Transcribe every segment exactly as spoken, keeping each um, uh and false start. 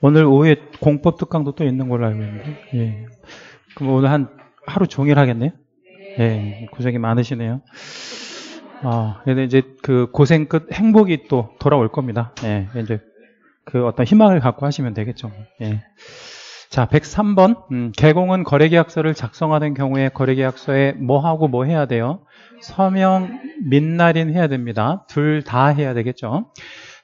오늘 오후에 공법특강도 또 있는 걸로 알고 있는데. 예. 그럼 오늘 한 하루 종일 하겠네요? 예. 고생이 많으시네요. 아, 근데 이제 그 고생 끝 행복이 또 돌아올 겁니다. 예. 이제 그 어떤 희망을 갖고 하시면 되겠죠. 예. 자, 백삼 번. 음, 개공은 거래계약서를 작성하는 경우에 거래계약서에 뭐하고 뭐 해야 돼요? 서명, 민날인 해야 됩니다. 둘 다 해야 되겠죠.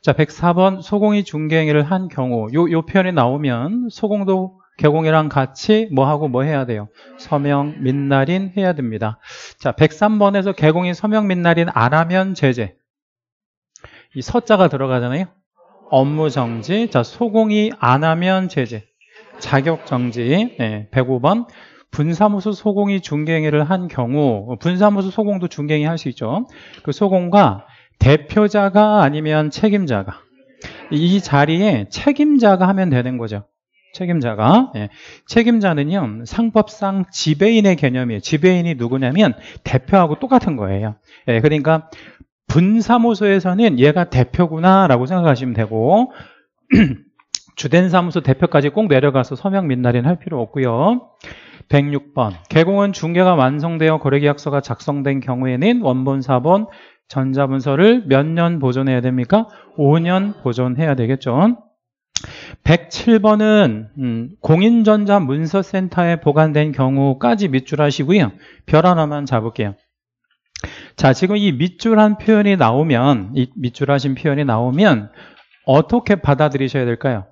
자, 백사 번. 소공이 중개행위를 한 경우. 요, 요 표현이 나오면 소공도 개공이랑 같이 뭐하고 뭐 해야 돼요? 서명, 민날인 해야 됩니다. 자, 백삼 번에서 개공이 서명, 민날인 안 하면 제재. 이 서자가 들어가잖아요. 업무 정지. 자, 소공이 안 하면 제재. 자격 정지. 네, 백오 번. 분사무소 소공이 중개행위를 한 경우. 분사무소 소공도 중개행위 할 수 있죠. 그 소공과 대표자가 아니면 책임자가, 이 자리에 책임자가 하면 되는 거죠. 책임자가. 예. 책임자는요, 상법상 지배인의 개념이에요. 지배인이 누구냐면 대표하고 똑같은 거예요. 예, 그러니까 분사무소에서는 얘가 대표구나 라고 생각하시면 되고 주된 사무소 대표까지 꼭 내려가서 서명 민날인 할 필요 없고요. 백육 번. 개공은 중개가 완성되어 거래계약서가 작성된 경우에는 원본 사 번 전자문서를 몇 년 보존해야 됩니까? 오 년 보존해야 되겠죠. 백칠 번은 음, 공인전자문서센터에 보관된 경우까지 밑줄 하시고요. 별 하나만 잡을게요. 자, 지금 이 밑줄한 표현이 나오면, 이 밑줄 하신 표현이 나오면 어떻게 받아들이셔야 될까요?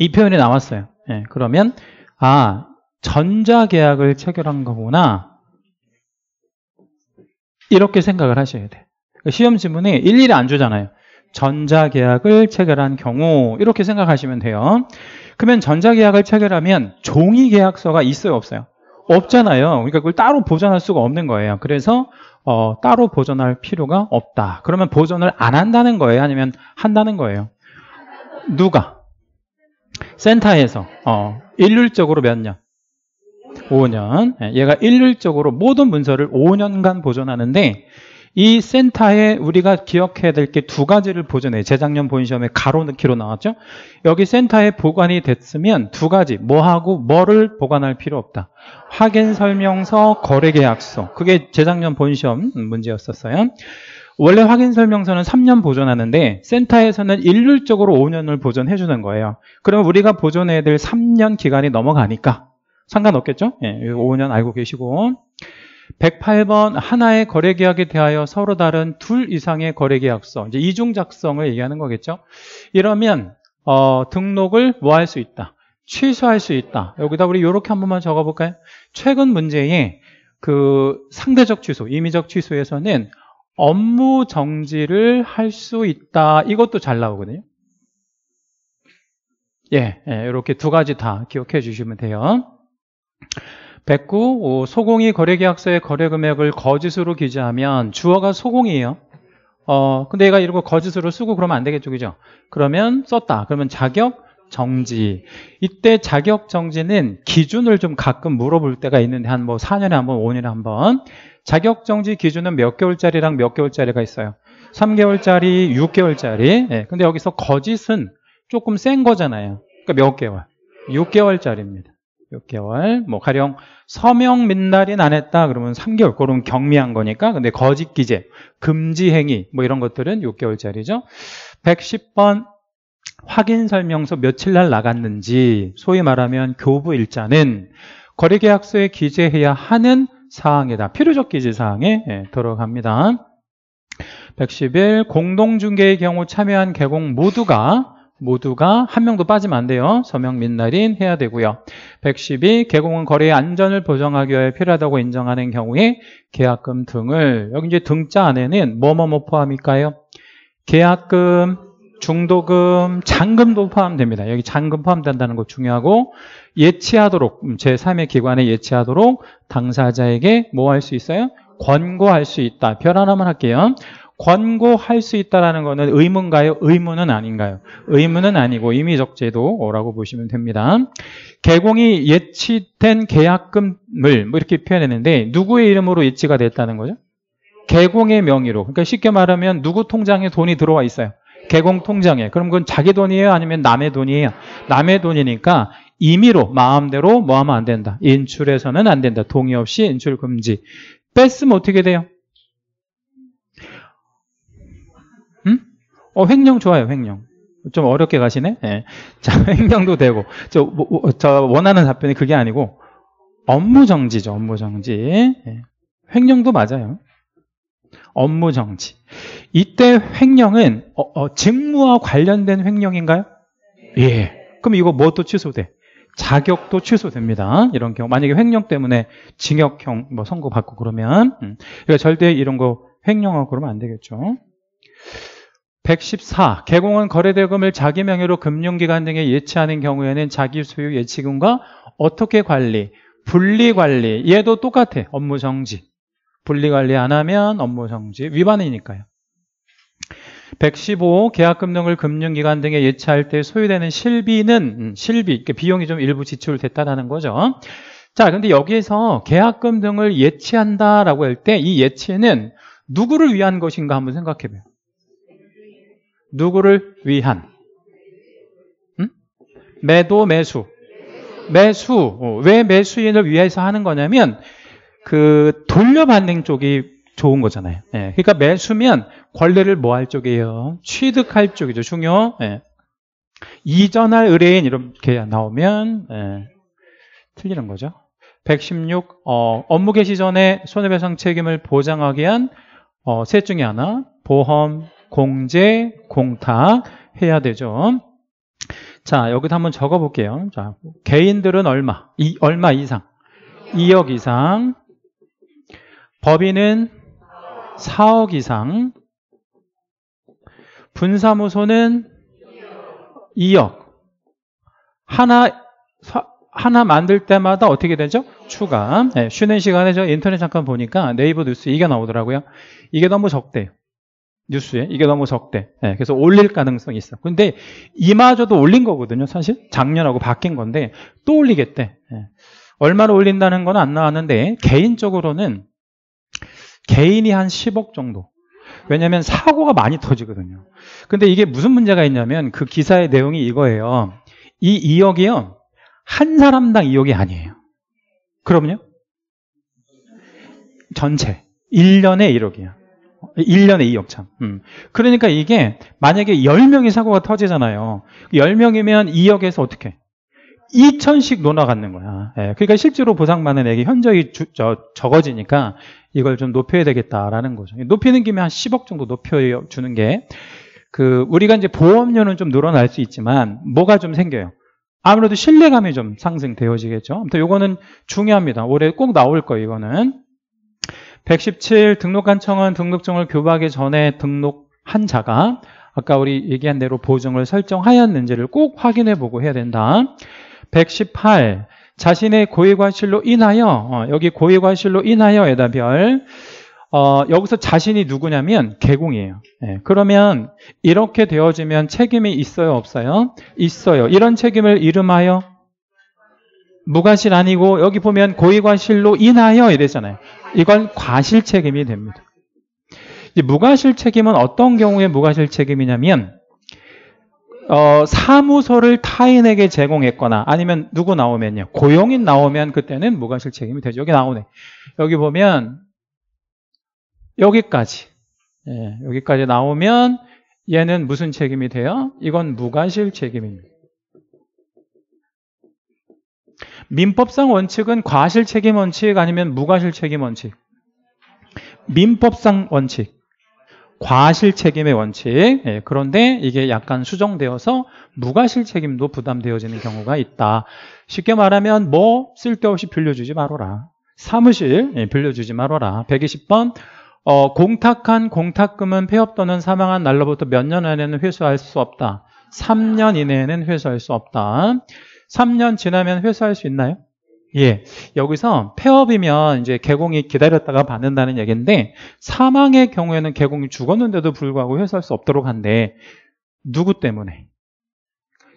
이 표현이 나왔어요. 예, 그러면 아, 전자계약을 체결한 거구나, 이렇게 생각을 하셔야 돼. 시험 지문에 일일이 안 주잖아요. 전자계약을 체결한 경우, 이렇게 생각하시면 돼요. 그러면 전자계약을 체결하면 종이계약서가 있어요, 없어요? 없잖아요. 그러니까 그걸 따로 보존할 수가 없는 거예요. 그래서 어, 따로 보존할 필요가 없다. 그러면 보존을 안 한다는 거예요? 아니면 한다는 거예요? 누가? 센터에서 어, 일률적으로 몇 년? 오 년. 얘가 일률적으로 모든 문서를 오 년간 보존하는데, 이 센터에 우리가 기억해야 될 게 두 가지를 보존해요. 재작년 본시험에 가로 넣기로 나왔죠. 여기 센터에 보관이 됐으면 두 가지, 뭐하고 뭐를 보관할 필요 없다. 확인설명서, 거래계약서. 그게 재작년 본시험 문제였었어요. 원래 확인설명서는 삼 년 보존하는데 센터에서는 일률적으로 오 년을 보존해 주는 거예요. 그럼 우리가 보존해야 될 삼 년 기간이 넘어가니까 상관없겠죠? 예, 오 년 알고 계시고. 백팔 번. 하나의 거래계약에 대하여 서로 다른 둘 이상의 거래계약서. 이제 이중작성을 얘기하는 거겠죠? 이러면 어, 등록을 뭐 할 수 있다? 취소할 수 있다. 여기다 우리 이렇게 한 번만 적어볼까요? 최근 문제에 그 상대적 취소, 임의적 취소에서는 업무 정지를 할 수 있다. 이것도 잘 나오거든요. 예, 예, 이렇게 두 가지 다 기억해 주시면 돼요. 백구. 소공이 거래계약서의 거래금액을 거짓으로 기재하면, 주어가 소공이에요. 어, 근데 얘가 이런 거 거짓으로 쓰고 그러면 안 되겠죠, 그죠? 그러면 썼다. 그러면 자격 정지. 이때 자격 정지는 기준을 좀 가끔 물어볼 때가 있는데, 한 뭐 사 년에 한 번, 오 년에 한 번. 자격 정지 기준은 몇 개월짜리랑 몇 개월짜리가 있어요. 삼 개월짜리, 육 개월짜리. 예, 근데 여기서 거짓은 조금 센 거잖아요. 그러니까 몇 개월? 육 개월짜리입니다. 육 개월. 뭐 가령 서명 민날인 안 했다 그러면 삼 개월. 그럼 경미한 거니까. 근데 거짓 기재, 금지 행위 뭐 이런 것들은 육 개월짜리죠. 백십 번. 확인 설명서 며칠 날 나갔는지, 소위 말하면 교부 일자는 거래계약서에 기재해야 하는 사항이다. 필요적 기재 사항에 예, 들어갑니다. 백십일. 공동중개의 경우 참여한 개공 모두가 모두가 한 명도 빠지면 안 돼요. 서명 민날인 해야 되고요. 백십이. 개공은 거래의 안전을 보장하기 위해 필요하다고 인정하는 경우에 계약금 등을, 여기 이제 등자 안에는 뭐뭐뭐 포함일까요? 계약금, 중도금, 잔금도 포함됩니다. 여기 잔금 포함된다는 거 중요하고, 예치하도록, 제삼의 기관에 예치하도록 당사자에게 뭐 할 수 있어요? 권고할 수 있다. 별 하나만 할게요. 권고할 수 있다라는 거는 의무인가요? 의무는 아닌가요? 의무는 아니고 임의적 제도라고 보시면 됩니다. 개공이 예치된 계약금을 뭐 이렇게 표현했는데, 누구의 이름으로 예치가 됐다는 거죠? 개공의 명의로. 그러니까 쉽게 말하면 누구 통장에 돈이 들어와 있어요? 개공 통장에. 그럼 그건 자기 돈이에요? 아니면 남의 돈이에요? 남의 돈이니까 임의로 마음대로 뭐 하면 안 된다. 인출해서는 안 된다. 동의 없이 인출 금지. 뺐으면 어떻게 돼요? 응? 어, 횡령 좋아요, 횡령. 좀 어렵게 가시네? 예. 자, 횡령도 되고. 저, 뭐, 저 원하는 답변이 그게 아니고, 업무 정지죠, 업무 정지. 예. 횡령도 맞아요. 업무 정지. 이때 횡령은, 어, 어, 직무와 관련된 횡령인가요? 예. 그럼 이거 뭐도 취소돼? 자격도 취소됩니다. 이런 경우. 만약에 횡령 때문에 징역형 뭐 선고받고 그러면. 음. 그러니까 절대 이런 거 횡령하고 그러면 안 되겠죠. 백십사. 개공은 거래대금을 자기 명의로 금융기관 등에 예치하는 경우에는 자기 소유 예치금과 어떻게 관리? 분리관리. 얘도 똑같아. 업무정지. 분리관리 안 하면 업무정지. 위반이니까요. 백십오. 계약금 등을 금융기관 등에 예치할 때 소요되는 실비는 실비, 비용이 좀 일부 지출됐다라는 거죠. 자, 근데 여기에서 계약금 등을 예치한다라고 할 때 이 예치는 누구를 위한 것인가 한번 생각해봐요. 누구를 위한? 응? 매도, 매수. 매수. 왜 매수인을 위해서 하는 거냐면 그 돌려받는 쪽이 좋은 거잖아요. 예. 그러니까 매수면 권리를 뭐 할 쪽이에요? 취득할 쪽이죠. 중요. 예. 이전할 의뢰인 이렇게 나오면 예. 틀리는 거죠. 백십육. 어, 업무 개시 전에 손해배상 책임을 보장하기 위한 어, 셋 중에 하나. 보험, 공제, 공탁 해야 되죠. 자, 여기서 한번 적어볼게요. 자, 개인들은 얼마? 이, 얼마 이상? 이억 이상. 법인은 사억 이상. 분사무소는 이억. 하나 하나 만들 때마다 어떻게 되죠? 추가. 네, 쉬는 시간에 저 인터넷 잠깐 보니까 네이버 뉴스 이게 나오더라고요. 이게 너무 적대요. 뉴스에 이게 너무 적대. 네, 그래서 올릴 가능성이 있어. 근데 이마저도 올린 거거든요. 사실 작년하고 바뀐 건데 또 올리겠대. 네. 얼마로 올린다는 건 안 나왔는데 개인적으로는 개인이 한 십억 정도. 왜냐면 사고가 많이 터지거든요. 근데 이게 무슨 문제가 있냐면 그 기사의 내용이 이거예요. 이 이억이요. 한 사람당 이억이 아니에요. 그럼요? 전체. 일 년에 일억이야. 일 년에 이억 참. 음. 그러니까 이게 만약에 열 명이 사고가 터지잖아요. 열 명이면 이억에서 어떻게? 이천씩 논아갖는 거야. 예, 그러니까 실제로 보상받는 액이 현저히 주, 저, 적어지니까 이걸 좀 높여야 되겠다라는 거죠. 높이는 김에 한 십억 정도 높여주는 게, 그, 우리가 이제 보험료는 좀 늘어날 수 있지만, 뭐가 좀 생겨요? 아무래도 신뢰감이 좀 상승되어지겠죠. 아무튼 요거는 중요합니다. 올해 꼭 나올 거예요, 이거는. 백십칠. 등록관청은 등록증을 교부하기 전에 등록한 자가, 아까 우리 얘기한 대로 보증을 설정하였는지를 꼭 확인해 보고 해야 된다. 백십팔. 자신의 고의과실로 인하여, 어, 여기 고의과실로 인하여 에다 별, 어, 여기서 자신이 누구냐면 개공이에요. 예, 그러면 이렇게 되어지면 책임이 있어요, 없어요? 있어요. 이런 책임을 이름하여 무과실 아니고, 여기 보면 고의과실로 인하여 이랬잖아요. 이건 과실 책임이 됩니다. 이제 무과실 책임은 어떤 경우에 무과실 책임이냐면, 어, 사무소를 타인에게 제공했거나 아니면 누구 나오면요? 고용인 나오면 그때는 무과실 책임이 되죠. 여기 나오네. 여기 보면 여기까지 예, 여기까지 나오면 얘는 무슨 책임이 돼요? 이건 무과실 책임입니다. 민법상 원칙은 과실 책임 원칙 아니면 무과실 책임 원칙? 민법상 원칙. 과실 책임의 원칙. 예, 그런데 이게 약간 수정되어서 무과실 책임도 부담되어지는 경우가 있다. 쉽게 말하면 뭐 쓸데없이 빌려주지 말아라. 사무실 예, 빌려주지 말아라. 백이십 번. 어, 공탁한 공탁금은 폐업 또는 사망한 날로부터 몇 년 안에는 회수할 수 없다. 삼 년 이내에는 회수할 수 없다. 삼 년 지나면 회수할 수 있나요? 예. 여기서 폐업이면 이제 개공이 기다렸다가 받는다는 얘기인데, 사망의 경우에는 개공이 죽었는데도 불구하고 회수할 수 없도록 한데, 누구 때문에?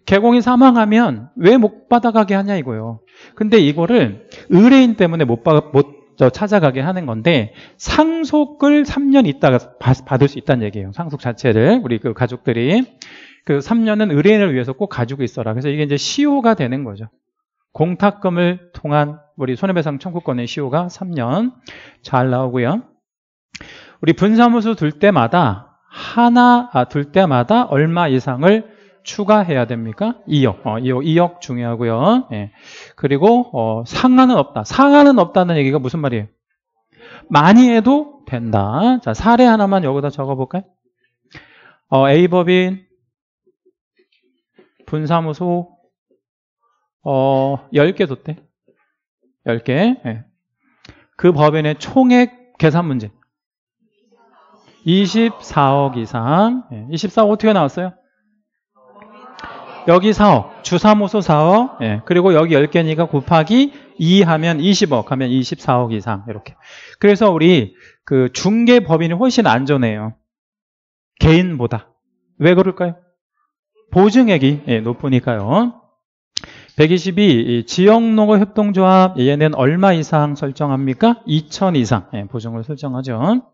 개공이 사망하면 왜 못 받아가게 하냐 이거요. 근데 이거를 의뢰인 때문에 못, 받, 못 저 찾아가게 하는 건데, 상속을 삼 년 있다가 받을 수 있다는 얘기예요. 상속 자체를 우리 그 가족들이 그 삼 년은 의뢰인을 위해서 꼭 가지고 있어라. 그래서 이게 이제 시효가 되는 거죠. 공탁금을 통한 우리 손해배상 청구권의 시효가 삼 년. 잘 나오고요. 우리 분사무소 둘 때마다 하나 아, 둘 때마다 얼마 이상을 추가해야 됩니까? 이억. 어, 이억 중요하고요. 예. 그리고 어, 상한은 없다. 상한은 없다는 얘기가 무슨 말이에요? 많이 해도 된다. 자, 사례 하나만 여기다 적어볼까요? 어, A법인 분사무소 어, 열 개 뒀대. 열 개. 예. 그 법인의 총액 계산 문제. 이십사억 이상. 예. 이십사억 어떻게 나왔어요? 여기 사억, 주사무소 사억, 예. 그리고 여기 열 개니까 곱하기 이 하면 이십억 하면 이십사억 이상, 이렇게. 그래서 우리 그 중개 법인이 훨씬 안전해요. 개인보다. 왜 그럴까요? 보증액이 예, 높으니까요. 백이십이, 지역농어협동조합, 얘는 얼마 이상 설정합니까? 이천 이상, 예, 보증을 설정하죠.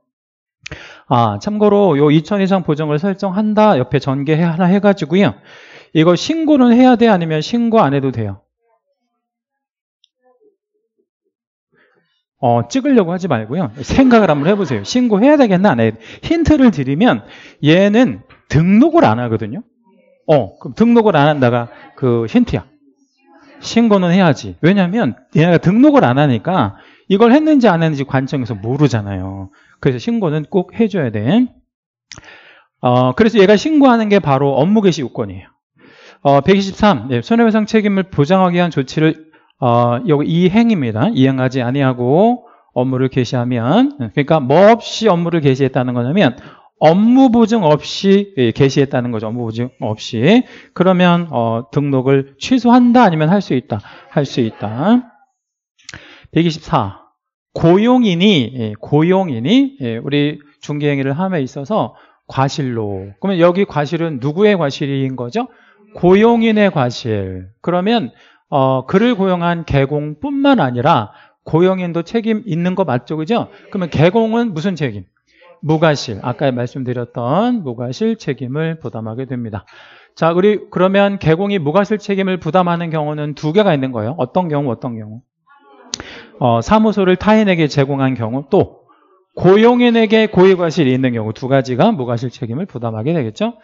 아, 참고로 요 이천 이상 보증을 설정한다, 옆에 전개 하나 해가지고요. 이거 신고는 해야 돼? 아니면 신고 안 해도 돼요? 어, 찍으려고 하지 말고요. 생각을 한번 해보세요. 신고해야 되겠나? 안 해야 돼? 힌트를 드리면 얘는 등록을 안 하거든요. 어, 그럼 등록을 안 한다가 그 힌트야. 신고는 해야지. 왜냐면 얘네가 등록을 안 하니까 이걸 했는지 안 했는지 관청에서 모르잖아요. 그래서 신고는 꼭 해줘야 돼. 어, 그래서 얘가 신고하는 게 바로 업무 개시 요건이에요. 어, 백이십삼, 예, 손해배상 책임을 보장하기 위한 조치를 어, 여기 이행입니다. 이행하지 아니하고 업무를 개시하면, 그러니까 뭐 없이 업무를 개시했다는 거냐면 업무 보증 없이 예, 개시했다는 거죠. 업무 보증 없이. 그러면 어, 등록을 취소한다 아니면 할 수 있다? 할 수 있다. 백이십사, 고용인이 예, 고용인이 예, 우리 중개행위를 함에 있어서 과실로. 그러면 여기 과실은 누구의 과실인 거죠? 고용인의 과실. 그러면 어, 그를 고용한 개공뿐만 아니라 고용인도 책임 있는 거 맞죠? 그죠? 그러면 개공은 무슨 책임? 무과실. 아까 말씀드렸던 무과실 책임을 부담하게 됩니다. 자, 우리 그러면 개공이 무과실 책임을 부담하는 경우는 두 개가 있는 거예요. 어떤 경우, 어떤 경우? 어, 사무소를 타인에게 제공한 경우, 또 고용인에게 고의과실이 있는 경우, 두 가지가 무과실 책임을 부담하게 되겠죠.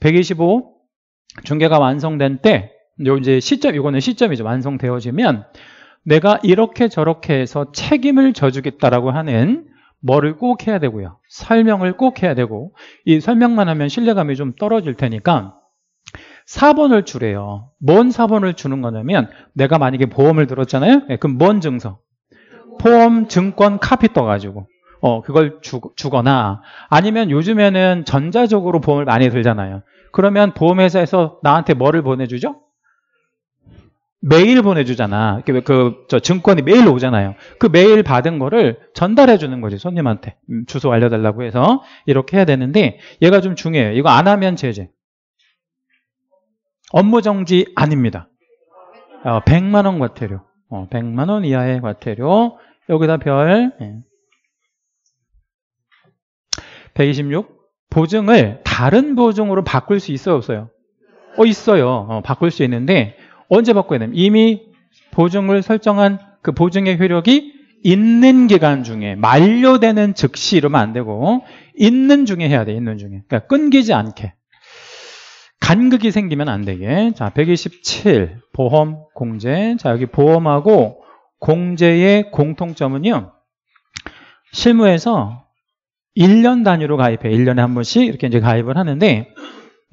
백이십오, 중개가 완성된 때, 이제 시점, 이거는 시점이죠. 완성되어지면 내가 이렇게 저렇게 해서 책임을 져주겠다라고 하는 뭐를 꼭 해야 되고요. 설명을 꼭 해야 되고, 이 설명만 하면 신뢰감이 좀 떨어질 테니까 사본을 주래요. 뭔 사본을 주는 거냐면 내가 만약에 보험을 들었잖아요. 네, 그럼 뭔 증서? 보험 증권 카피 떠가지고 어 그걸 주, 주거나 아니면 요즘에는 전자적으로 보험을 많이 들잖아요. 그러면 보험회사에서 나한테 뭐를 보내주죠? 메일 보내주잖아. 그, 그, 저 증권이 메일로 오잖아요. 그 메일 받은 거를 전달해주는 거지, 손님한테. 음, 주소 알려달라고 해서. 이렇게 해야 되는데, 얘가 좀 중요해요. 이거 안 하면 제재. 업무정지 아닙니다. 어, 백만 원 과태료. 어, 백만 원 이하의 과태료. 여기다 별. 예. 백이십육. 보증을 다른 보증으로 바꿀 수 있어요, 없어요? 어, 있어요. 어, 바꿀 수 있는데, 언제 바꿔야 되냐면, 이미 보증을 설정한 그 보증의 효력이 있는 기간 중에, 만료되는 즉시 이러면 안 되고, 있는 중에 해야 돼, 있는 중에. 그러니까 끊기지 않게. 간극이 생기면 안 되게. 자, 백이십칠. 보험, 공제. 자, 여기 보험하고 공제의 공통점은요, 실무에서 일 년 단위로 가입해. 일 년에 한 번씩 이렇게 이제 가입을 하는데,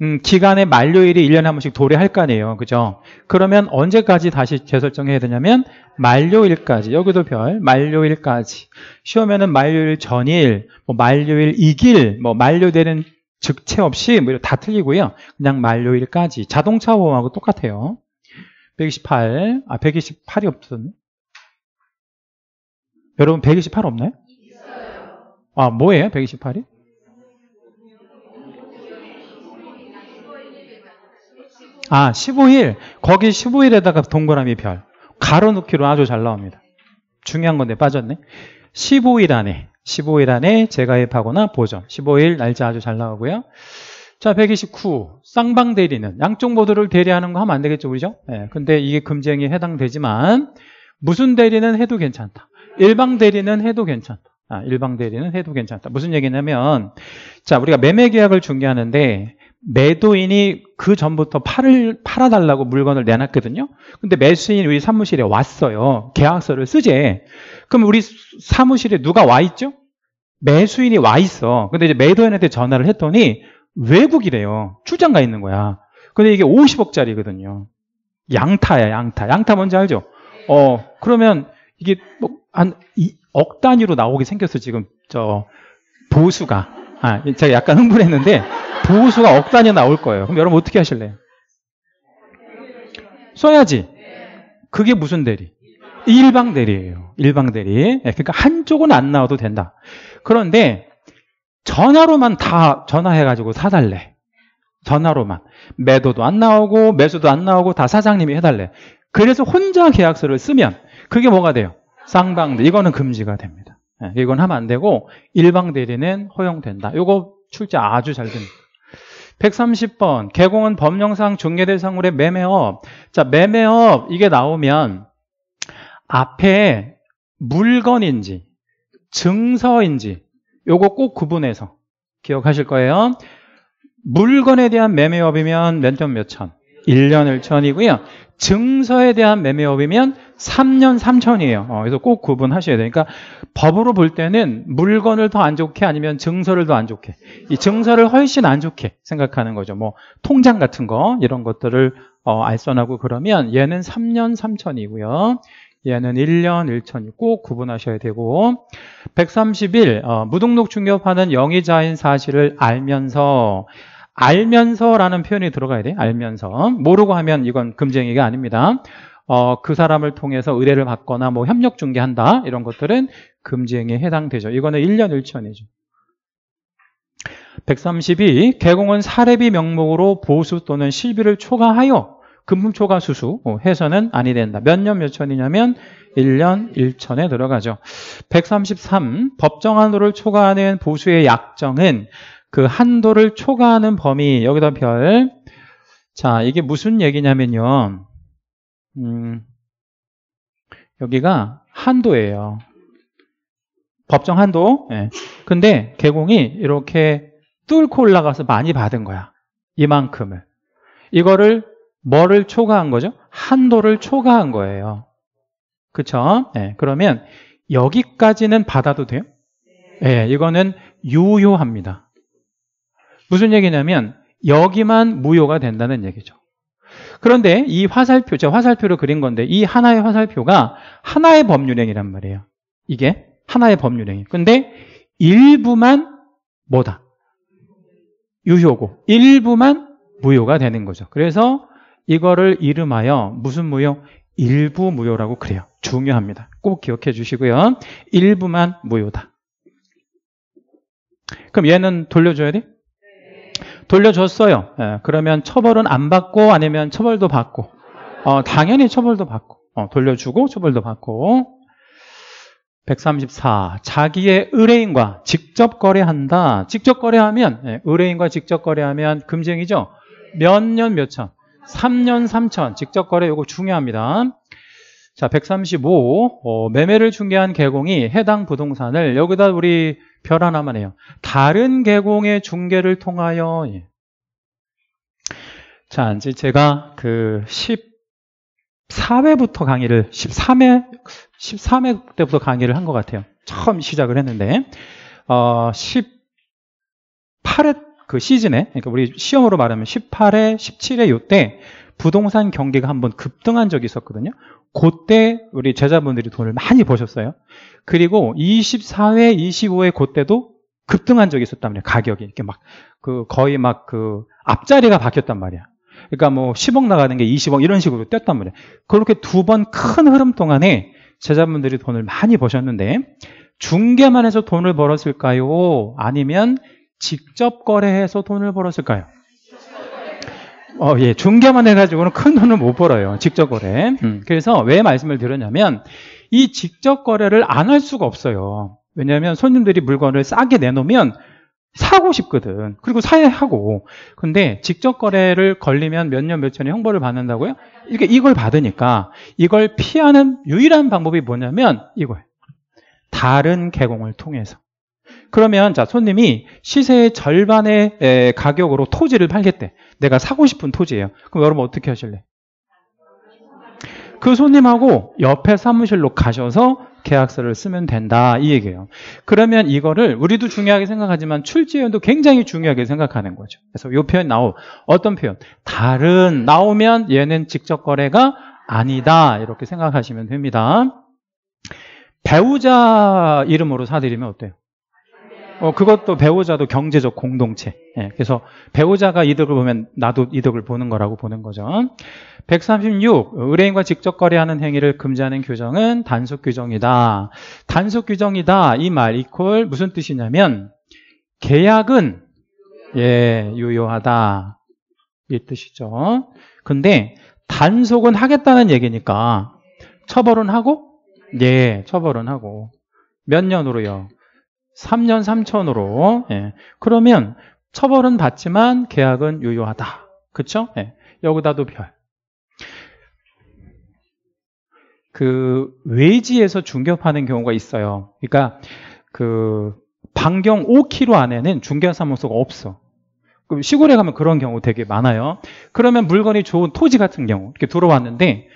음, 기간의 만료일이 일 년에 한 번씩 도래할 거 아니에요. 그죠? 그러면 언제까지 다시 재설정해야 되냐면, 만료일까지. 여기도 별, 만료일까지. 쉬우면은 만료일 전일, 뭐 만료일 이길, 뭐 만료되는 즉채 없이 뭐 다 틀리고요. 그냥 만료일까지. 자동차 보험하고 똑같아요. 백이십팔, 아, 백이십팔이 없었네. 여러분, 백이십팔 없나요? 아, 뭐예요? 백이십팔이? 아, 십오 일. 거기 십오 일에다가 동그라미 별. 가로 놓기로 아주 잘 나옵니다. 중요한 건데 빠졌네. 십오 일 안에, 십오 일 안에 재가입하거나 보정. 십오 일 날짜 아주 잘 나오고요. 자, 백이십구. 쌍방 대리는 양쪽 모두를 대리하는 거 하면 안 되겠죠, 그죠? 네, 근데 이게 금지행위에 해당되지만 무슨 대리는 해도 괜찮다. 일방 대리는 해도 괜찮다. 아, 일방 대리는 해도 괜찮다. 무슨 얘기냐면, 자, 우리가 매매 계약을 중개하는데 매도인이 그 전부터 팔을 팔아달라고 물건을 내놨거든요. 근데 매수인이 우리 사무실에 왔어요. 계약서를 쓰지. 그럼 우리 사무실에 누가 와 있죠? 매수인이 와 있어. 근데 이제 매도인한테 전화를 했더니 외국이래요. 출장 가 있는 거야. 근데 이게 오십억짜리거든요. 양타야, 양타. 양타 뭔지 알죠? 어, 그러면 이게 뭐 한 억 단위로 나오게 생겼어, 지금. 저, 보수가. 아, 제가 약간 흥분했는데. 보수가 억 단위 나올 거예요. 그럼 여러분 어떻게 하실래요? 써야지. 그게 무슨 대리? 일방 대리예요. 일방 대리. 그러니까 한쪽은 안 나와도 된다. 그런데 전화로만 다 전화해가지고 사달래. 전화로만. 매도도 안 나오고 매수도 안 나오고 다 사장님이 해달래. 그래서 혼자 계약서를 쓰면 그게 뭐가 돼요? 쌍방대. 이거는 금지가 됩니다. 이건 하면 안 되고 일방 대리는 허용된다. 이거 출제 아주 잘 됩니다. 백삼십 번. 개공은 법령상 중개대상물의 매매업. 자, 매매업 이게 나오면 앞에 물건인지 증서인지 요거 꼭 구분해서 기억하실 거예요. 물건에 대한 매매업이면 몇 년 몇 천? 일 년 일 천이고요. 증서에 대한 매매업이면 삼 년 삼천이에요. 어, 그래서 꼭 구분하셔야 돼요. 그러니까 법으로 볼 때는 물건을 더 안 좋게 아니면 증서를 더 안 좋게, 이 증서를 훨씬 안 좋게 생각하는 거죠. 뭐 통장 같은 거 이런 것들을 어, 알선하고 그러면 얘는 삼 년 삼천이고요. 얘는 일 년 일 천이. 꼭 구분하셔야 되고. 백삼십일. 어, 무등록 중개업하는 영위자인 사실을 알면서. 알면서라는 표현이 들어가야 돼. 알면서. 모르고 하면 이건 금지행위가 아닙니다. 어, 그 사람을 통해서 의뢰를 받거나 뭐 협력 중개한다 이런 것들은 금지행위에 해당되죠. 이거는 일 년 일 천이죠. 백삼십이. 개공은 사례비 명목으로 보수 또는 실비를 초과하여 금품 초과 수수 해서는 아니 된다. 몇 년 몇 천이냐면 일 년 일 천에 들어가죠. 백삼십삼. 법정 한도를 초과하는 보수의 약정은 그 한도를 초과하는 범위, 여기다 별. 자, 이게 무슨 얘기냐면요. 음, 여기가 한도예요. 법정 한도. 예. 근데 개공이 이렇게 뚫고 올라가서 많이 받은 거야. 이만큼을. 이거를 뭐를 초과한 거죠? 한도를 초과한 거예요. 그쵸? 예. 그러면 여기까지는 받아도 돼요? 예, 이거는 유효합니다. 무슨 얘기냐면 여기만 무효가 된다는 얘기죠. 그런데 이 화살표, 제가 화살표를 그린 건데 이 하나의 화살표가 하나의 법률행위란 말이에요. 이게 하나의 법률행위. 근데 일부만 뭐다? 유효고 일부만 무효가 되는 거죠. 그래서 이거를 이름하여 무슨 무효? 일부 무효라고 그래요. 중요합니다. 꼭 기억해 주시고요. 일부만 무효다. 그럼 얘는 돌려줘야 돼? 돌려줬어요. 예, 그러면 처벌은 안 받고 아니면 처벌도 받고 어, 당연히 처벌도 받고 어, 돌려주고 처벌도 받고. 백삼십사. 자기의 의뢰인과 직접 거래한다. 직접 거래하면 예, 의뢰인과 직접 거래하면 금지행위죠. 몇 년 몇천? 삼 년 삼천. 직접 거래 요거 중요합니다. 자, 백삼십오. 어, 매매를 중개한 개공이 해당 부동산을, 여기다 우리 별 하나만 해요. 다른 개공의 중개를 통하여. 예. 자, 이제 제가 그 십사 회부터 강의를, 십삼 회, 십삼 회 때부터 강의를 한 것 같아요. 처음 시작을 했는데, 어, 십팔 회 그 시즌에, 그러니까 우리 시험으로 말하면 십팔 회, 십칠 회 요때 부동산 경기가 한번 급등한 적이 있었거든요. 그때 우리 제자분들이 돈을 많이 버셨어요. 그리고 이십사 회, 이십오 회 그때도 급등한 적이 있었단 말이야. 가격이 이렇게 막 그 거의 막 그 앞자리가 바뀌었단 말이야. 그러니까 뭐 십억 나가는 게 이십억 이런 식으로 뛰었단 말이야. 그렇게 두 번 큰 흐름 동안에 제자분들이 돈을 많이 버셨는데, 중개만 해서 돈을 벌었을까요? 아니면 직접 거래해서 돈을 벌었을까요? 어, 예, 중개만 해가지고는 큰 돈을 못 벌어요. 직접 거래. 음, 그래서 왜 말씀을 드렸냐면, 이 직접 거래를 안 할 수가 없어요. 왜냐하면 손님들이 물건을 싸게 내놓으면 사고 싶거든. 그리고 사야 하고. 근데 직접 거래를 걸리면 몇 년 며칠에 형벌을 받는다고요? 이렇게 이걸 받으니까 이걸 피하는 유일한 방법이 뭐냐면 이거예요. 다른 개공을 통해서. 그러면 자, 손님이 시세의 절반의 에, 가격으로 토지를 팔겠대. 내가 사고 싶은 토지예요. 그럼 여러분 어떻게 하실래? 그 손님하고 옆에 사무실로 가셔서 계약서를 쓰면 된다, 이 얘기예요. 그러면 이거를 우리도 중요하게 생각하지만 출제위원도 굉장히 중요하게 생각하는 거죠. 그래서 이 표현 나오, 어떤 표현? 다른, 나오면 얘는 직접 거래가 아니다, 이렇게 생각하시면 됩니다. 배우자 이름으로 사드리면 어때요? 어, 그것도 배우자도 경제적 공동체. 예, 그래서 배우자가 이득을 보면 나도 이득을 보는 거라고 보는 거죠. 백삼십육. 의뢰인과 직접 거래하는 행위를 금지하는 규정은 단속 규정이다. 단속 규정이다. 이 말 이퀄 무슨 뜻이냐면 계약은 예, 유효하다. 이 뜻이죠. 근데 단속은 하겠다는 얘기니까 처벌은 하고 예, 처벌은 하고 몇 년으로요? 삼 년 삼천으로. 예. 그러면 처벌은 받지만 계약은 유효하다. 그쵸? 예. 여기다도 별. 그 외지에서 중개업하는 경우가 있어요. 그러니까 그 반경 오 킬로미터 안에는 중개사무소가 없어. 그럼 시골에 가면 그런 경우 되게 많아요. 그러면 물건이 좋은 토지 같은 경우 이렇게 들어왔는데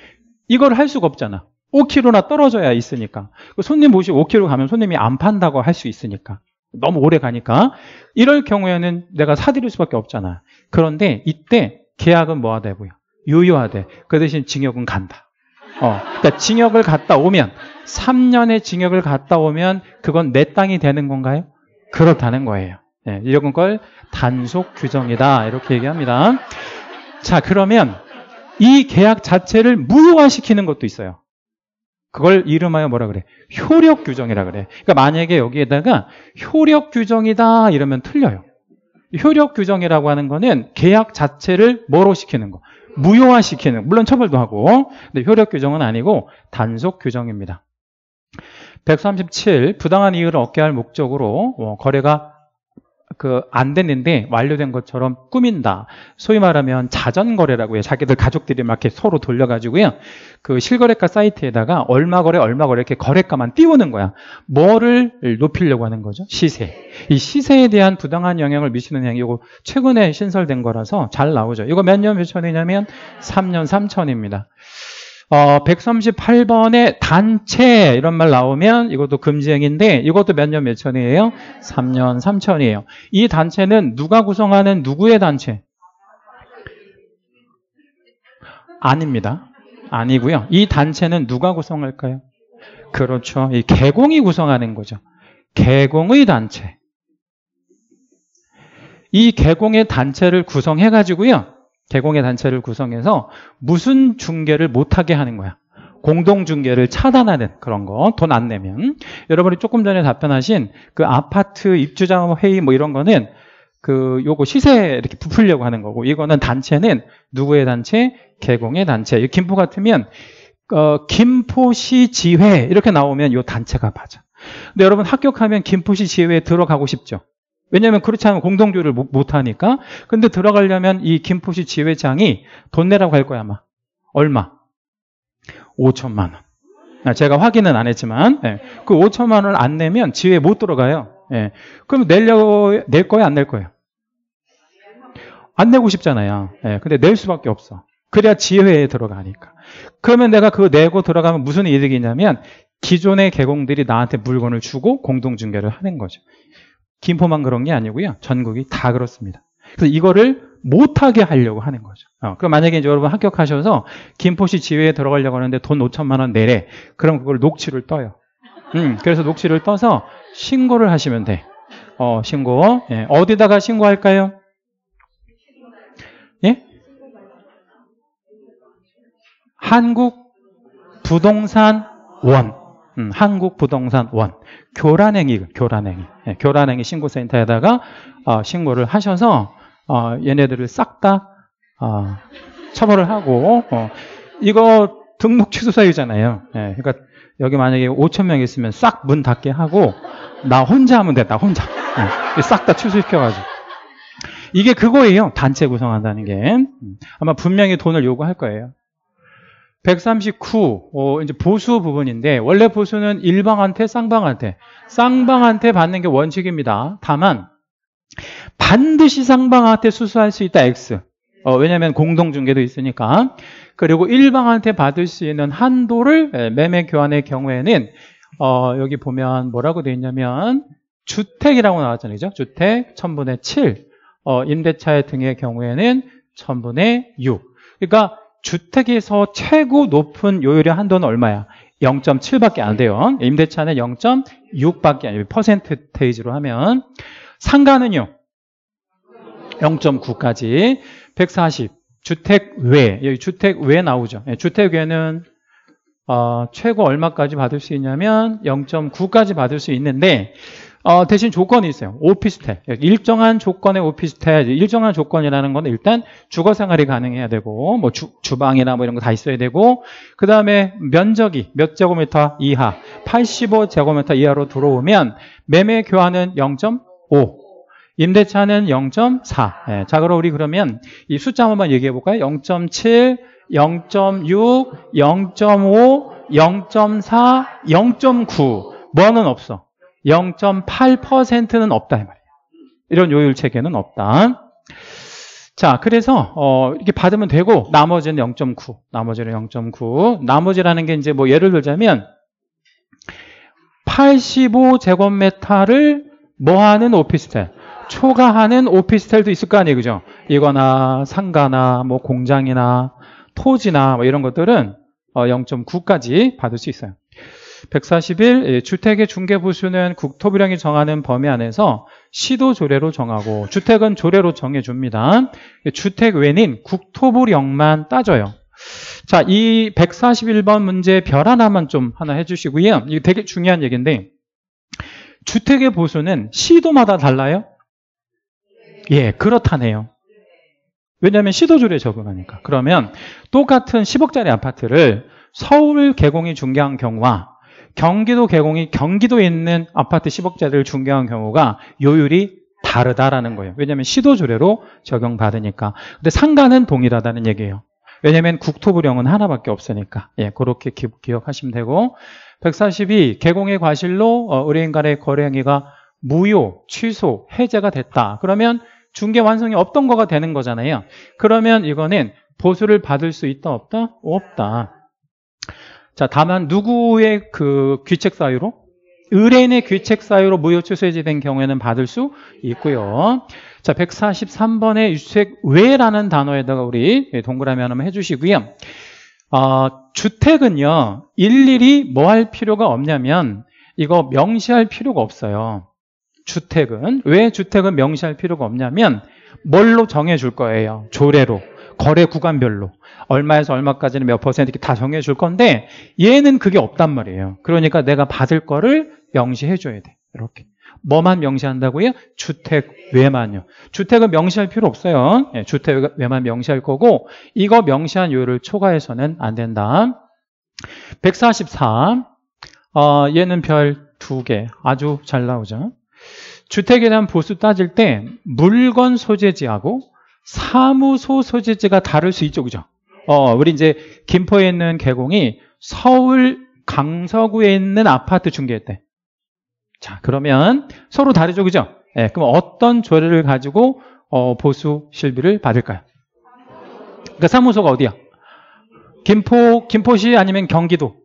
이걸 할 수가 없잖아. 오 킬로미터나 떨어져야 있으니까. 손님 모시고 오 킬로미터 가면 손님이 안 판다고 할 수 있으니까. 너무 오래 가니까. 이럴 경우에는 내가 사드릴 수밖에 없잖아. 그런데 이때 계약은 뭐 하다고요? 유효하대. 그 대신 징역은 간다. 어, 그러니까 징역을 갔다 오면, 삼 년의 징역을 갔다 오면 그건 내 땅이 되는 건가요? 그렇다는 거예요. 네, 이런 걸 단속 규정이다. 이렇게 얘기합니다. 자, 그러면 이 계약 자체를 무효화시키는 것도 있어요. 그걸 이름하여 뭐라 그래? 효력 규정이라 그래. 그러니까 만약에 여기에다가 효력 규정이다 이러면 틀려요. 효력 규정이라고 하는 거는 계약 자체를 뭐로 시키는 거? 무효화시키는, 물론 처벌도 하고. 근데 효력 규정은 아니고 단속 규정입니다. 백삼십칠. 부당한 이유를 얻게 할 목적으로 거래가 그 안 됐는데 완료된 것처럼 꾸민다. 소위 말하면 자전거래라고 해요. 자기들 가족들이 막 이렇게 서로 돌려가지고요. 그 실거래가 사이트에다가 얼마 거래 얼마 거래 이렇게 거래가만 띄우는 거야. 뭐를 높이려고 하는 거죠? 시세. 이 시세에 대한 부당한 영향을 미치는 행위. 이거 최근에 신설된 거라서 잘 나오죠. 이거 몇 년 몇천이냐면 삼 년 삼천입니다. 어, 백삼십팔 번에 단체 이런 말 나오면 이것도 금지행위인데 이것도 몇 년 몇천이에요? 삼 년 삼천이에요. 이 단체는 누가 구성하는 누구의 단체? 아닙니다. 아니고요. 이 단체는 누가 구성할까요? 그렇죠. 이 개공이 구성하는 거죠. 개공의 단체. 이 개공의 단체를 구성해가지고요. 개공의 단체를 구성해서 무슨 중개를 못하게 하는 거야. 공동중개를 차단하는 그런 거. 돈 안 내면. 여러분이 조금 전에 답변하신 그 아파트 입주자 회의 뭐 이런 거는 그 요거 시세 이렇게 부풀려고 하는 거고, 이거는 단체는 누구의 단체? 개공의 단체. 김포 같으면 어, 김포시 지회 이렇게 나오면 요 단체가 맞아. 근데 여러분 합격하면 김포시 지회에 들어가고 싶죠? 왜냐하면 그렇지 않으면 공동조를 못하니까. 근데 들어가려면 이 김포시 지회장이 돈 내라고 할 거야 아마. 얼마? 오천만 원. 제가 확인은 안 했지만 예. 그 오천만 원 안 내면 지회 못 들어가요. 예. 그럼 내려고 낼 거예요, 안 낼 거예요? 안 내고 싶잖아요. 예. 근데 낼 수밖에 없어. 그래야 지회에 들어가니까. 그러면 내가 그거 내고 들어가면 무슨 이득이냐면 기존의 개공들이 나한테 물건을 주고 공동중개를 하는 거죠. 김포만 그런 게 아니고요. 전국이 다 그렇습니다. 그래서 이거를 못하게 하려고 하는 거죠. 어, 그럼 만약에 이제 여러분 합격하셔서 김포시 지회에 들어가려고 하는데 돈 오천만 원 내래. 그럼 그걸 녹취를 떠요. 음, 그래서 녹취를 떠서 신고를 하시면 돼. 어, 신고. 예, 어디다가 신고할까요? 예? 한국부동산원. 음, 한국부동산원. 교란행위, 교란행위. 예, 교란행위 신고센터에다가 어, 신고를 하셔서 어, 얘네들을 싹 다 어, 처벌을 하고. 어, 이거 등록 취소 사유잖아요. 예, 그러니까 여기 만약에 오천 명 있으면 싹 문 닫게 하고 나 혼자 하면 돼. 나 혼자. 예, 싹 다 취소시켜가지고. 이게 그거예요. 단체 구성한다는 게. 아마 분명히 돈을 요구할 거예요. 백삼십구, 어, 이제 보수 부분인데, 원래 보수는 일방한테 쌍방한테, 쌍방한테 받는 게 원칙입니다. 다만, 반드시 쌍방한테 수수할 수 있다, X. 어, 왜냐면 공동중개도 있으니까. 그리고 일방한테 받을 수 있는 한도를 매매 교환의 경우에는, 어, 여기 보면 뭐라고 되어 있냐면, 주택이라고 나왔잖아요. 그죠? 주택, 천분의 칠, 어, 임대차 등의 경우에는 천분의 육. 그러니까, 주택에서 최고 높은 요율의 한도는 얼마야? 영 점 칠밖에 안 돼요. 임대차는 영 점 육밖에 안 돼요. 퍼센테이지로 하면. 상가는요? 영 점 구까지. 백사십. 주택 외. 여기 주택 외 나오죠. 주택 외는, 어, 최고 얼마까지 받을 수 있냐면 영 점 구까지 받을 수 있는데, 어, 대신 조건이 있어요. 오피스텔. 일정한 조건의 오피스텔. 일정한 조건이라는 건 일단 주거 생활이 가능해야 되고, 뭐 주, 주방이나 뭐 이런 거 다 있어야 되고, 그 다음에 면적이 몇 제곱미터 이하, 팔십오 제곱미터 이하로 들어오면 매매 교환은 영 점 오, 임대차는 영 점 사. 예, 자, 그럼 우리 그러면 이 숫자 한번 얘기해 볼까요? 영 점 칠, 영 점 육, 영 점 오, 영 점 사, 영 점 구. 뭐는 없어? 영 점 팔 퍼센트는 없다, 이 말이에요. 이런 요율 체계는 없다. 자, 그래서, 어, 이렇게 받으면 되고, 나머지는 영 점 구. 나머지는 영 점 구. 나머지라는 게 이제 뭐 예를 들자면, 팔십오 제곱미터를 뭐 하는 오피스텔? 초과하는 오피스텔도 있을 거 아니에요, 그죠? 이거나 상가나 뭐 공장이나 토지나 뭐 이런 것들은 어, 영 점 구까지 받을 수 있어요. 백사십일. 주택의 중개보수는 국토부령이 정하는 범위 안에서 시도 조례로 정하고 주택은 조례로 정해줍니다. 주택 외는 국토부령만 따져요. 자, 이 백사십일 번 문제 별 하나만 좀 하나 해주시고요. 이게 되게 중요한 얘기인데 주택의 보수는 시도마다 달라요? 예, 그렇다네요. 왜냐하면 시도 조례 적용하니까. 그러면 똑같은 십억짜리 아파트를 서울 개공이 중개한 경우와 경기도 개공이 경기도에 있는 아파트 십억짜리를 중개한 경우가 요율이 다르다라는 거예요. 왜냐하면 시도조례로 적용받으니까. 근데 상가는 동일하다는 얘기예요. 왜냐하면 국토부령은 하나밖에 없으니까. 예, 그렇게 기, 기억하시면 되고. 백사십이. 개공의 과실로 어, 의뢰인 간의 거래 행위가 무효, 취소, 해제가 됐다. 그러면 중개 완성이 없던 거가 되는 거잖아요. 그러면 이거는 보수를 받을 수 있다, 없다? 없다. 자, 다만 누구의 그 귀책 사유로? 의뢰인의 귀책 사유로 무효 취소 해제된 경우에는 받을 수 있고요. 자, 백사십삼 번의 주택 외라는 단어에다가 우리 동그라미 하나만 해주시고요. 어, 주택은요, 일일이 뭐 할 필요가 없냐면 이거 명시할 필요가 없어요. 주택은. 왜 주택은 명시할 필요가 없냐면 뭘로 정해줄 거예요? 조례로. 거래 구간별로 얼마에서 얼마까지는 몇 퍼센트 이렇게 다 정해줄 건데 얘는 그게 없단 말이에요. 그러니까 내가 받을 거를 명시해줘야 돼. 이렇게 뭐만 명시한다고요? 주택 외만요. 주택은 명시할 필요 없어요. 예, 주택 외만 명시할 거고 이거 명시한 요율을 초과해서는 안 된다. 백사십사. 어, 얘는 별 두 개. 아주 잘 나오죠. 주택에 대한 보수 따질 때 물건 소재지하고 사무소 소재지가 다를 수 있죠, 그죠? 어, 우리 이제 김포에 있는 개공이 서울 강서구에 있는 아파트 중개했대. 자, 그러면 서로 다르죠, 그죠? 예, 그럼 어떤 조례를 가지고 어, 보수 실비를 받을까요? 그러니까 사무소가 어디야? 김포, 김포시 아니면 경기도?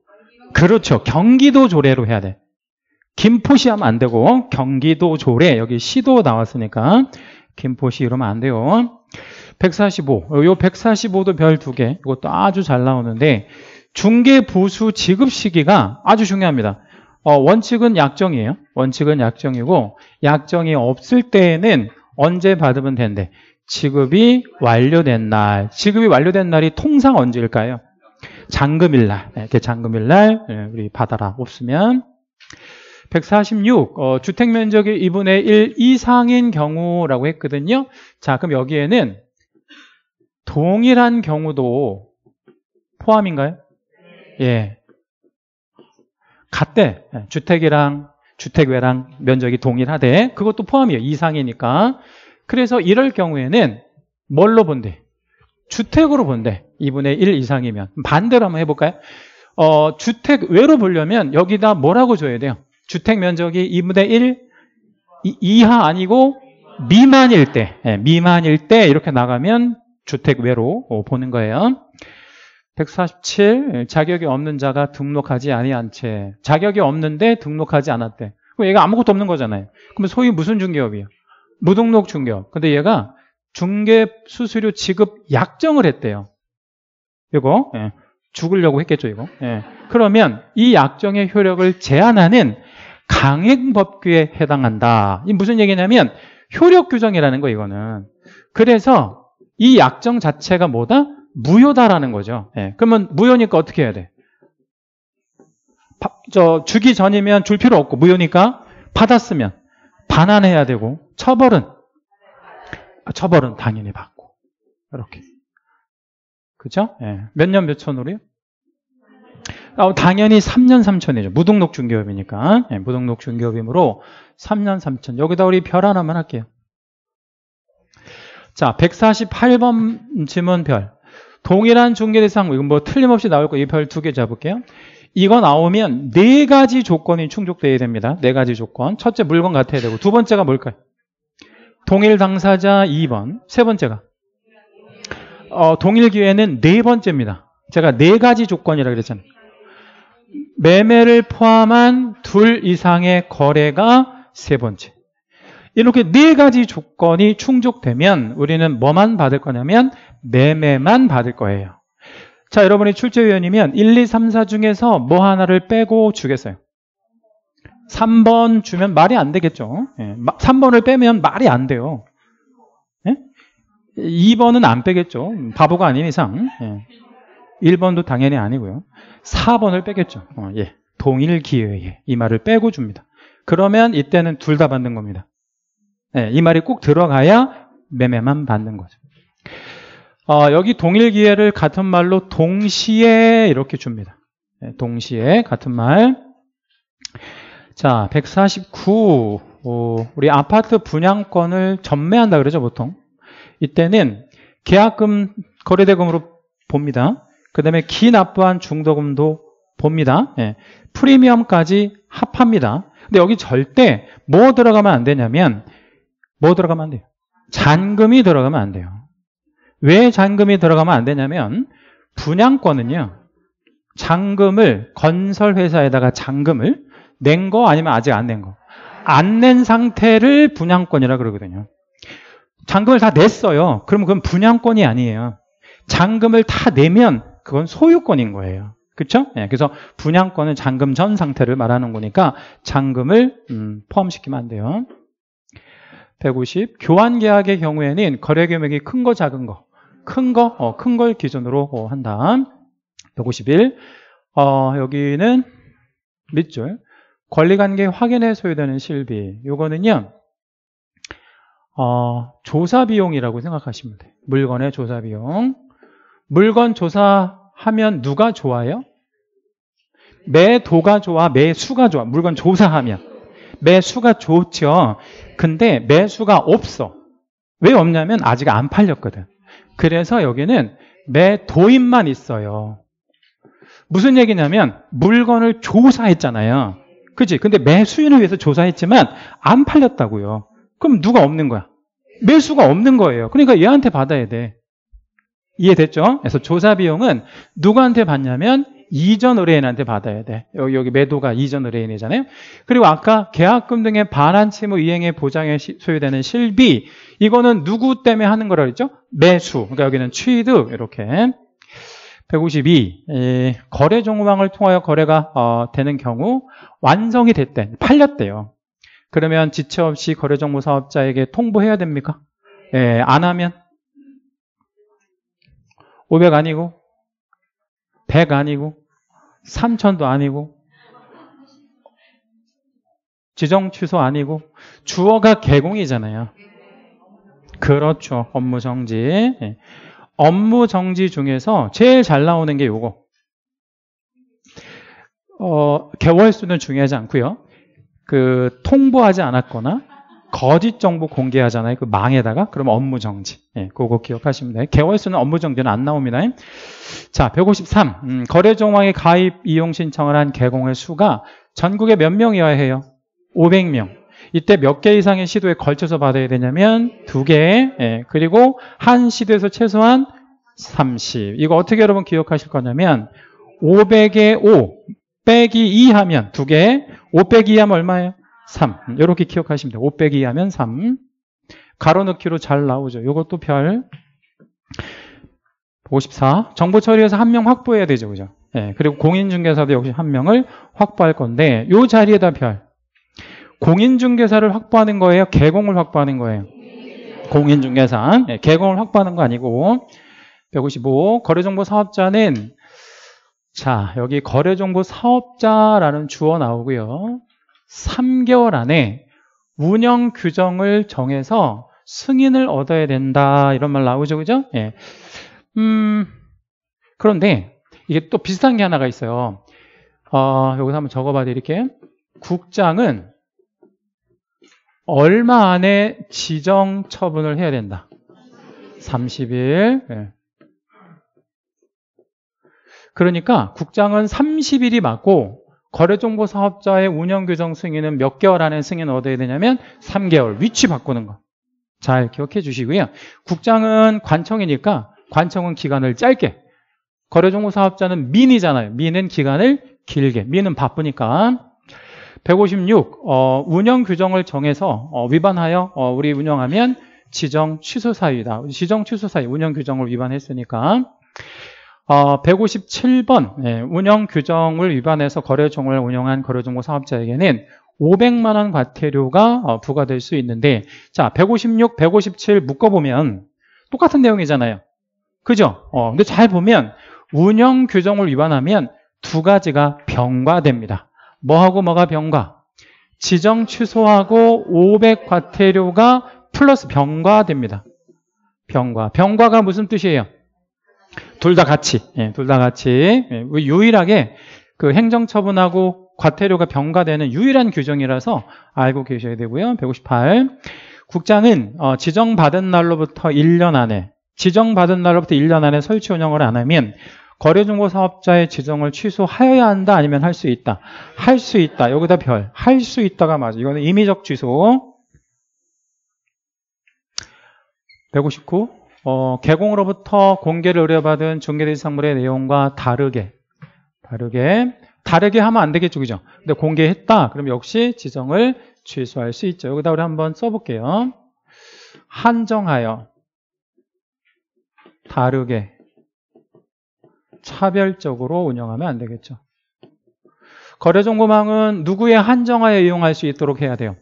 그렇죠, 경기도 조례로 해야 돼. 김포시 하면 안 되고 경기도 조례, 여기 시도 나왔으니까 김포시 이러면 안 돼요. 백사십오. 요 백사십오도 별 두 개. 이것도 아주 잘 나오는데 중개보수 지급 시기가 아주 중요합니다. 어, 원칙은 약정이에요. 원칙은 약정이고 약정이 없을 때에는 언제 받으면 된대? 지급이 완료된 날. 지급이 완료된 날이 통상 언제일까요? 잔금일 날. 이렇게 잔금일 날 우리 받아라. 없으면. 백사십육. 어, 주택 면적의 이분의 일 이상인 경우라고 했거든요. 자, 그럼 여기에는 동일한 경우도 포함인가요? 예. 같대. 주택이랑 주택외랑 면적이 동일하대. 그것도 포함이에요. 이상이니까. 그래서 이럴 경우에는 뭘로 본대? 주택으로 본대. 이분의 일 이상이면. 반대로 한번 해볼까요? 어, 주택외로 보려면 여기다 뭐라고 줘야 돼요? 주택 면적이 이분의 일 이, 이하 아니고 미만일 때. 예, 미만일 때 이렇게 나가면 주택외로 보는 거예요. 백사십칠, 자격이 없는 자가 등록하지 아니한 채. 자격이 없는데 등록하지 않았대. 그럼 얘가 아무것도 없는 거잖아요. 그럼 소위 무슨 중개업이에요? 무등록 중개업. 근데 얘가 중개 수수료 지급 약정을 했대요. 이거 예. 죽으려고 했겠죠, 이거. 예. 그러면 이 약정의 효력을 제한하는 강행법규에 해당한다. 이 무슨 얘기냐면 효력 규정이라는 거, 이거는. 그래서 이 약정 자체가 뭐다? 무효다라는 거죠. 예. 그러면 무효니까 어떻게 해야 돼? 바, 저 주기 전이면 줄 필요 없고, 무효니까 받았으면 반환해야 되고, 처벌은 아, 처벌은 당연히 받고, 이렇게. 그죠? 예. 몇 년 몇 천으로요? 아, 당연히 삼 년 삼 천이죠. 무등록 중개업이니까. 예, 무등록 중개업이므로 삼 년 삼 천. 여기다 우리 별 하나만 할게요. 자, 백사십팔 번 지문 별. 동일한 중개 대상, 이건 뭐 틀림없이 나올 거, 이 별 두 개 잡을게요. 이거 나오면 네 가지 조건이 충족되어야 됩니다. 네 가지 조건. 첫째, 물건 같아야 되고. 두 번째가 뭘까요? 동일 당사자 이 번. 세 번째가? 어, 동일 기회는 네 번째입니다. 제가 네 가지 조건이라고 그랬잖아요. 매매를 포함한 둘 이상의 거래가 세 번째. 이렇게 네 가지 조건이 충족되면 우리는 뭐만 받을 거냐면 매매만 받을 거예요. 자, 여러분이 출제위원이면 일, 이, 삼, 사 중에서 뭐 하나를 빼고 주겠어요? 삼 번 주면 말이 안 되겠죠. 삼 번을 빼면 말이 안 돼요. 이 번은 안 빼겠죠. 바보가 아닌 이상. 일 번도 당연히 아니고요. 사 번을 빼겠죠. 동일 기회에 이 말을 빼고 줍니다. 그러면 이때는 둘 다 받는 겁니다. 이 말이 꼭 들어가야 매매만 받는 거죠. 어, 여기 동일 기회를 같은 말로 동시에 이렇게 줍니다. 동시에 같은 말. 자, 백사십구. 어, 우리 아파트 분양권을 전매한다 그러죠, 보통. 이때는 계약금, 거래대금으로 봅니다. 그 다음에 기납부한 중도금도 봅니다. 예, 프리미엄까지 합합니다. 근데 여기 절대 뭐 들어가면 안 되냐면, 뭐 들어가면 안 돼요? 잔금이 들어가면 안 돼요. 왜 잔금이 들어가면 안 되냐면, 분양권은요, 잔금을, 건설회사에다가 잔금을 낸 거 아니면 아직 안 낸 거. 안 낸 상태를 분양권이라 그러거든요. 잔금을 다 냈어요. 그러면 그건 분양권이 아니에요. 잔금을 다 내면 그건 소유권인 거예요. 그렇죠? 네, 그래서 분양권은 잔금 전 상태를 말하는 거니까 잔금을 음, 포함시키면 안 돼요. 백오십. 교환계약의 경우에는 거래금액이 큰 거 작은 거, 큰 거, 어, 큰 걸 기준으로 어, 한다. 백오십일. 어, 여기는 밑줄. 권리관계 확인에 소요되는 실비. 요거는요, 어, 조사비용이라고 생각하시면 돼요. 물건의 조사비용. 물건 조사하면 누가 좋아요? 매도가 좋아, 매수가 좋아. 물건 조사하면. 매수가 좋죠. 근데 매수가 없어. 왜 없냐면 아직 안 팔렸거든. 그래서 여기는 매도인만 있어요. 무슨 얘기냐면 물건을 조사했잖아요. 그치? 근데 매수인을 위해서 조사했지만 안 팔렸다고요. 그럼 누가 없는 거야? 매수가 없는 거예요. 그러니까 얘한테 받아야 돼. 이해됐죠? 그래서 조사 비용은 누구한테 받냐면 이전 의뢰인한테 받아야 돼. 여기, 여기 매도가 이전 의뢰인이잖아요. 그리고 아까 계약금 등의 반환 채무 이행의 보장에 소요되는 실비, 이거는 누구 때문에 하는 거라 그랬죠? 매수. 그러니까 여기는 취득. 이렇게. 백오십이. 에, 거래 정보망을 통하여 거래가 어, 되는 경우 완성이 됐대. 팔렸대요. 그러면 지체 없이 거래 정보 사업자에게 통보해야 됩니까? 예, 안 하면 오백 아니고 백 아니고 삼천도 아니고 지정 취소 아니고 주어가 개공이잖아요. 그렇죠. 업무 정지. 업무 정지 중에서 제일 잘 나오는 게 요거. 어, 개월 수는 중요하지 않고요. 그 통보하지 않았거나 거짓 정보 공개하잖아요. 그 망에다가 그러면 업무 정지. 예, 그거 기억하시면 돼요. 개월 수는 업무 정지는 안 나옵니다. 자, 백오십삼. 음, 거래정황에 가입 이용 신청을 한 개공의 수가 전국에 몇 명이어야 해요? 오백 명. 이때 몇 개 이상의 시도에 걸쳐서 받아야 되냐면 두 개. 예, 그리고 한 시도에서 최소한 삼십. 이거 어떻게 여러분 기억하실 거냐면 오백에 오 빼기 이 하면 두 개, 오 빼기 이 하면 얼마예요? 삼. 이렇게 기억하시면 돼요. 오 빼기 이 하면 삼. 가로 넣기로 잘 나오죠. 이것도 별. 오십사. 정보 처리에서 한 명 확보해야 되죠. 그죠? 예, 그리고 공인중개사도 역시 한 명을 확보할 건데 이 자리에다 별. 공인중개사를 확보하는 거예요? 개공을 확보하는 거예요? 공인중개사. 예, 개공을 확보하는 거 아니고. 백오십오. 거래정보사업자는 자, 여기 거래정보사업자라는 주어 나오고요. 삼 개월 안에 운영 규정을 정해서 승인을 얻어야 된다. 이런 말 나오죠. 그죠? 예. 음, 그런데 이게 또 비슷한 게 하나가 있어요. 어, 여기서 한번 적어봐 드릴게요. 국장은 얼마 안에 지정 처분을 해야 된다. 삼십 일. 예. 그러니까 국장은 삼십 일이 맞고 거래정보사업자의 운영규정 승인은 몇 개월 안에 승인 얻어야 되냐면 삼 개월. 위치 바꾸는 거 잘 기억해 주시고요. 국장은 관청이니까 관청은 기간을 짧게, 거래정보사업자는 민이잖아요. 민은 기간을 길게. 민은 바쁘니까. 백오십육. 어, 운영규정을 정해서 어, 위반하여 어, 우리 운영하면 지정 취소 사유다. 지정 취소 사유, 운영규정을 위반했으니까. 어, 백오십칠 번. 예, 운영 규정을 위반해서 거래종을 운영한 거래정보 사업자에게는 오백만 원 과태료가 어, 부과될 수 있는데, 자, 백오십육, 백오십칠 묶어보면 똑같은 내용이잖아요. 그죠? 어, 근데 잘 보면 운영 규정을 위반하면 두 가지가 병과됩니다. 뭐하고 뭐가 병과? 지정 취소하고 오백 과태료가 플러스 병과됩니다. 병과. 병과가 무슨 뜻이에요? 둘 다 같이, 예, 둘 다 같이. 예, 유일하게 그 행정처분하고 과태료가 병과되는 유일한 규정이라서 알고 계셔야 되고요. 백오십팔. 국장은 어, 지정받은 날로부터 일 년 안에, 지정받은 날로부터 일 년 안에 설치 운영을 안 하면 거래정보사업자의 지정을 취소하여야 한다, 아니면 할 수 있다? 할 수 있다. 여기다 별. 할 수 있다가 맞아. 이거는 임의적 취소. 백오십구. 어, 개공으로부터 공개를 의뢰받은 중개대상물의 내용과 다르게, 다르게, 다르게 하면 안 되겠죠, 그죠? 근데 공개했다. 그럼 역시 지정을 취소할 수 있죠. 여기다 우리 한번 써볼게요. 한정하여, 다르게, 차별적으로 운영하면 안 되겠죠. 거래정보망은 누구의 한정하여 이용할 수 있도록 해야 돼요?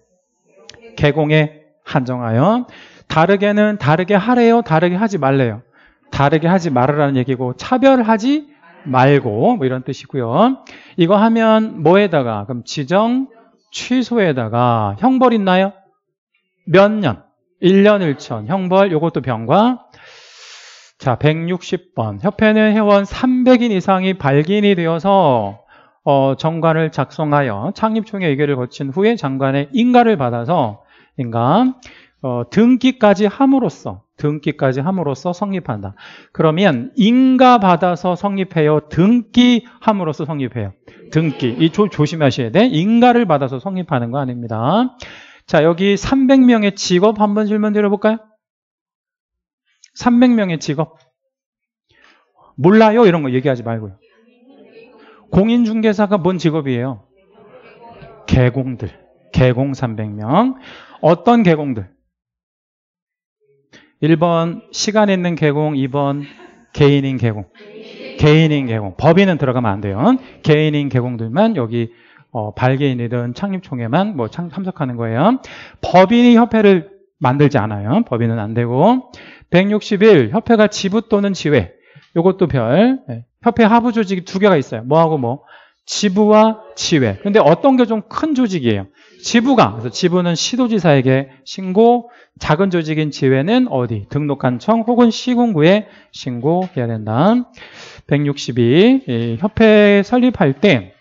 개공의 한정하여. 다르게는 다르게 하래요, 다르게 하지 말래요? 다르게 하지 말으라는 얘기고, 차별하지 말고, 뭐 이런 뜻이고요. 이거 하면 뭐에다가? 그럼 지정 취소에다가 형벌 있나요? 몇 년? 일 년 일 천. 형벌, 요것도 병과. 자, 백육십 번. 협회는 회원 삼백 인 이상이 발기인이 되어서 어, 정관을 작성하여 창립총회 의결을 거친 후에 장관의 인가를 받아서 인가 어, 등기까지 함으로써, 등기까지 함으로써 성립한다. 그러면 인가받아서 성립해요, 등기함으로써 성립해요? 등기. 이 조, 조심하셔야 돼. 인가를 받아서 성립하는 거 아닙니다. 자, 여기 삼백 명의 직업 한번 질문 드려볼까요? 삼백 명의 직업. 몰라요? 이런 거 얘기하지 말고요. 공인중개사가 뭔 직업이에요? 개공들. 개공 삼백 명. 어떤 개공들? 일 번 시간 있는 개공, 이 번 개인인 개공. 개인인 개공. 법인은 들어가면 안 돼요. 개인인 개공들만 여기 어, 발개인이든 창립총회만 뭐 참석하는 거예요. 법인이 협회를 만들지 않아요. 법인은 안 되고. 백육십일. 협회가 지부 또는 지회. 이것도 별. 네. 협회 하부 조직이 두 개가 있어요. 뭐하고 뭐? 지부와 지회. 근데 어떤 게 좀 큰 조직이에요? 지부가. 그래서 지부는 시도지사에게 신고, 작은 조직인 지회는 어디? 등록한청 혹은 시군구에 신고해야 된다. 백육십이. 협회 설립할 때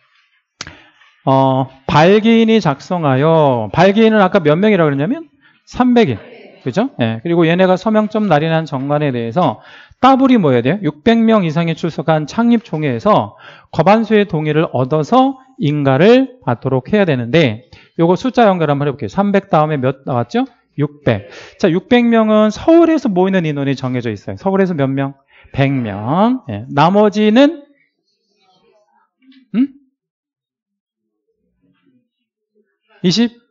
어, 발기인이 작성하여, 발기인은 아까 몇 명이라고 그랬냐면 삼백 인. 그죠? 예. 그리고 얘네가 서명점 날인한 정관에 대해서 따블이 뭐 해야 돼요? 육백 명 이상이 출석한 창립총회에서 과반수의 동의를 얻어서 인가를 받도록 해야 되는데, 요거 숫자 연결 한번 해볼게요. 삼백 다음에 몇 나왔죠? 육백. 자, 육백 명은 서울에서 모이는 인원이 정해져 있어요. 서울에서 몇 명? 백 명. 예. 나머지는 음? 이십?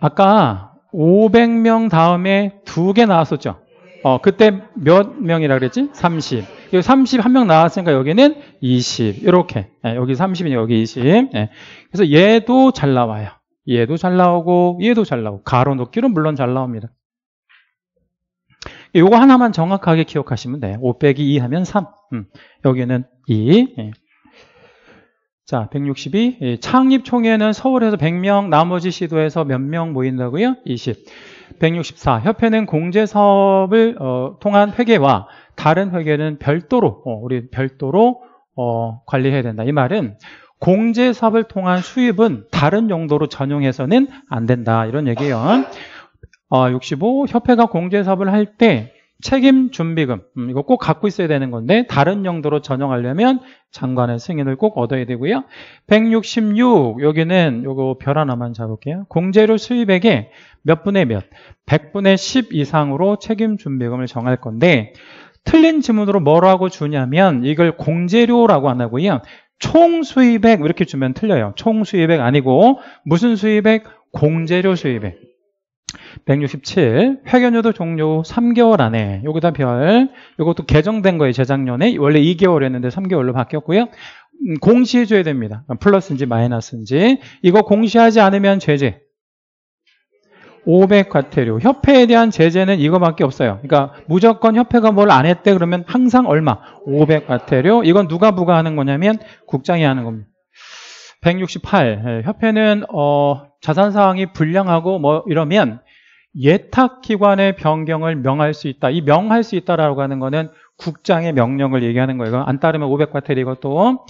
아까 오백 명 다음에 두 개 나왔었죠. 어, 그때 몇 명이라 그랬지? 삼십. 여기 삼십 한 명 나왔으니까 여기는 이십. 이렇게. 예, 여기 삼십이니까 여기 이십. 예. 그래서 얘도 잘 나와요. 얘도 잘 나오고 얘도 잘 나오고 가로 높기로 물론 잘 나옵니다. 요거 하나만 정확하게 기억하시면 돼요. 오 빼기 이 하면 삼. 음, 여기는 이. 예. 자, 백육십이. 예, 창립총회는 서울에서 백 명, 나머지 시도에서 몇 명 모인다고요? 이십. 백육십사. 협회는 공제사업을 어, 통한 회계와 다른 회계는 별도로, 어, 우리 별도로 어, 관리해야 된다. 이 말은 공제사업을 통한 수입은 다른 용도로 전용해서는 안 된다. 이런 얘기예요. 어, 육십오. 협회가 공제사업을 할 때 책임준비금, 음, 이거 꼭 갖고 있어야 되는 건데 다른 용도로 전용하려면 장관의 승인을 꼭 얻어야 되고요. 백육십육. 여기는 요거 별 하나만 잡을게요. 공제료 수입액의 몇 분의 몇, 백분의 십 이상으로 책임준비금을 정할 건데, 틀린 지문으로 뭐라고 주냐면 이걸 공제료라고 안 하고요, 총수입액 이렇게 주면 틀려요. 총수입액 아니고 무슨 수입액? 공제료 수입액. 백육십칠. 회견료도 종료 후 삼 개월 안에, 여기다 별, 이것도 개정된 거예요. 재작년에 원래 이 개월이었는데 삼 개월로 바뀌었고요. 음, 공시해줘야 됩니다. 플러스인지 마이너스인지. 이거 공시하지 않으면 제재, 오백 과태료. 협회에 대한 제재는 이거밖에 없어요. 그러니까 무조건 협회가 뭘 안 했대 그러면 항상 얼마? 오백 과태료. 이건 누가 부과하는 거냐면 국장이 하는 겁니다. 백육십팔. 협회는 어, 자산사항이 불량하고 뭐 이러면 예탁기관의 변경을 명할 수 있다. 이 명할 수 있다라고 하는 거는 국장의 명령을 얘기하는 거예요. 안 따르면 오백 과태료. 이것도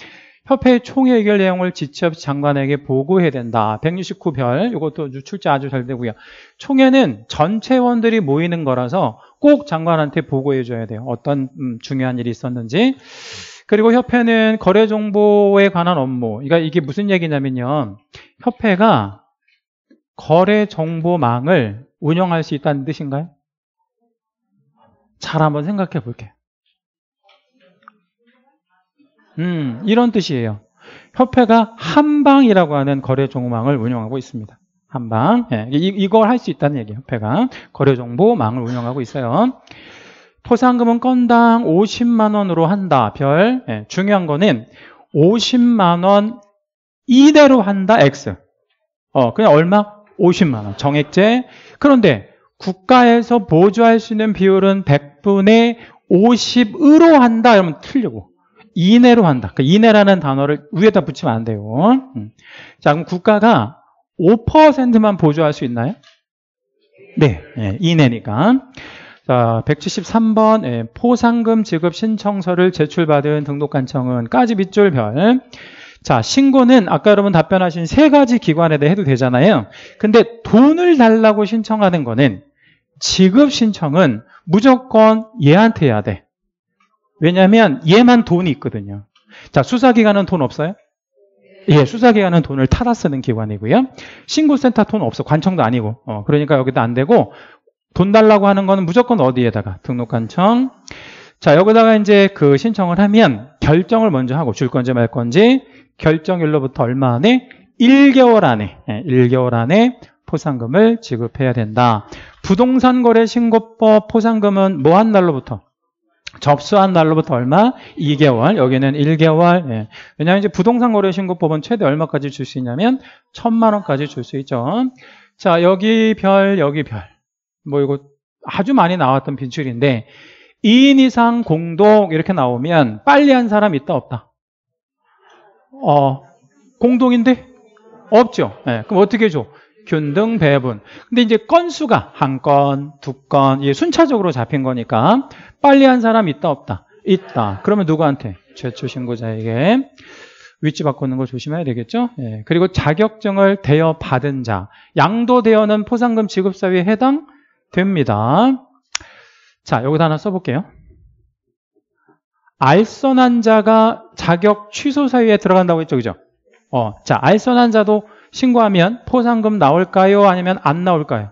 협회의 총회 의결 내용을 지체 없이 장관에게 보고해야 된다. 백육십구 별. 이것도 출제 아주 잘 되고요. 총회는 전체원들이 모이는 거라서 꼭 장관한테 보고해줘야 돼요. 어떤 음, 중요한 일이 있었는지. 그리고 협회는 거래 정보에 관한 업무. 그러니까 이게 무슨 얘기냐면요, 협회가 거래 정보망을 운영할 수 있다는 뜻인가요? 잘 한번 생각해 볼게요. 음, 이런 뜻이에요. 협회가 한방이라고 하는 거래 정보망을 운영하고 있습니다. 한방. 예, 이, 이걸 할 수 있다는 얘기예요. 협회가 거래 정보망을 운영하고 있어요. 포상금은 건당 오십만 원으로 한다. 별. 예, 중요한 거는 오십만 원 이대로 한다. X. 어, 그냥 얼마? 오십만 원. 정액제. 그런데 국가에서 보조할 수 있는 비율은 백분의 오십으로 한다. 이러면 틀리고. 이내로 한다. 그 이내라는 단어를 위에다 붙이면 안 돼요. 자, 그럼 국가가 오 퍼센트만 보조할 수 있나요? 네, 네, 이내니까. 자, 백칠십삼 번. 예, 포상금 지급 신청서를 제출받은 등록관청은까지 밑줄 별. 자, 신고는 아까 여러분 답변하신 세 가지 기관에 대해 해도 되잖아요. 근데 돈을 달라고 신청하는 거는, 지급 신청은 무조건 얘한테 해야 돼. 왜냐하면 얘만 돈이 있거든요. 자, 수사기관은 돈 없어요? 예, 수사기관은 돈을 타다 쓰는 기관이고요. 신고센터 돈 없어. 관청도 아니고. 어, 그러니까 여기도 안 되고, 돈 달라고 하는 거는 무조건 어디에다가? 등록관청. 자, 여기다가 이제 그 신청을 하면 결정을 먼저 하고, 줄 건지 말 건지, 결정일로부터 얼마 안에? 일 개월 안에. 예, 일 개월 안에 포상금을 지급해야 된다. 부동산 거래 신고법 포상금은 뭐 한 날로부터? 접수한 날로부터 얼마? 이 개월. 여기는 일 개월. 예. 왜냐하면 이제 부동산 거래 신고법은 최대 얼마까지 줄 수 있냐면 천만 원까지 줄 수 있죠. 자, 여기 별, 여기 별. 뭐 이거 아주 많이 나왔던 빈출인데, 이 인 이상 공동 이렇게 나오면 빨리 한 사람 있다 없다? 어, 공동인데? 없죠. 예. 그럼 어떻게 줘? 균등 배분. 근데 이제 건수가 한 건, 두 건, 이게 순차적으로 잡힌 거니까 빨리 한 사람 있다 없다? 있다. 그러면 누구한테? 최초 신고자에게. 위치 바꾸는 거 조심해야 되겠죠. 예, 그리고 자격증을 대여받은 자, 양도 대여는 포상금 지급사유에 해당됩니다. 자, 여기다 하나 써볼게요. 알선한 자가 자격 취소 사유에 들어간다고 했죠, 그죠? 어, 자, 알선한 자도 신고하면 포상금 나올까요? 아니면 안 나올까요?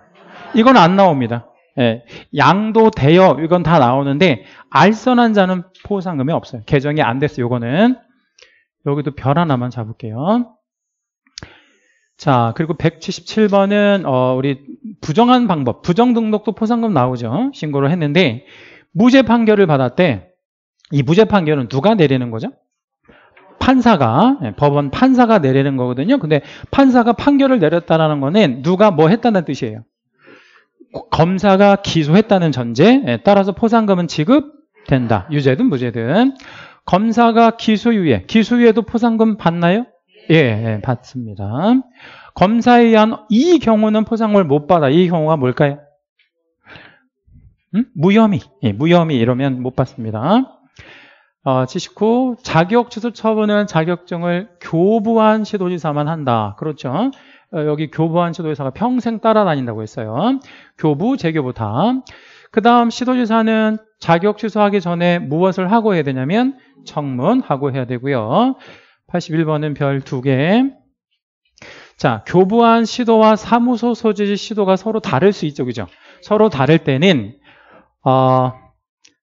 이건 안 나옵니다. 예, 양도 대여 이건 다 나오는데 알선한 자는 포상금이 없어요. 개정이 안 됐어요. 요거는 여기도 별 하나만 잡을게요. 자, 그리고 백칠십칠 번은 어, 우리 부정한 방법, 부정등록도 포상금 나오죠. 신고를 했는데 무죄 판결을 받았대. 이 무죄 판결은 누가 내리는 거죠? 판사가, 법원 판사가 내리는 거거든요. 근데 판사가 판결을 내렸다는 거는 누가 뭐 했다는 뜻이에요. 검사가 기소했다는 전제에 따라서 포상금은 지급된다. 유죄든 무죄든. 검사가 기소유예, 기소유예도 포상금 받나요? 예, 예, 받습니다. 검사에 의한 이 경우는 포상금을 못 받아. 이 경우가 뭘까요? 음? 무혐의. 예, 무혐의 이러면 못 받습니다. 어, 칠십구. 자격 취소 처분은 자격증을 교부한 시도지사만 한다. 그렇죠. 어, 여기 교부한 시도지사가 평생 따라다닌다고 했어요. 교부, 재교부 다. 그 다음 시도지사는 자격 취소하기 전에 무엇을 하고 해야 되냐면 청문하고 해야 되고요. 팔십일 번은 별 두 개. 자, 교부한 시도와 사무소 소지 시도가 서로 다를 수 있죠. 그죠? 서로 다를 때는, 어,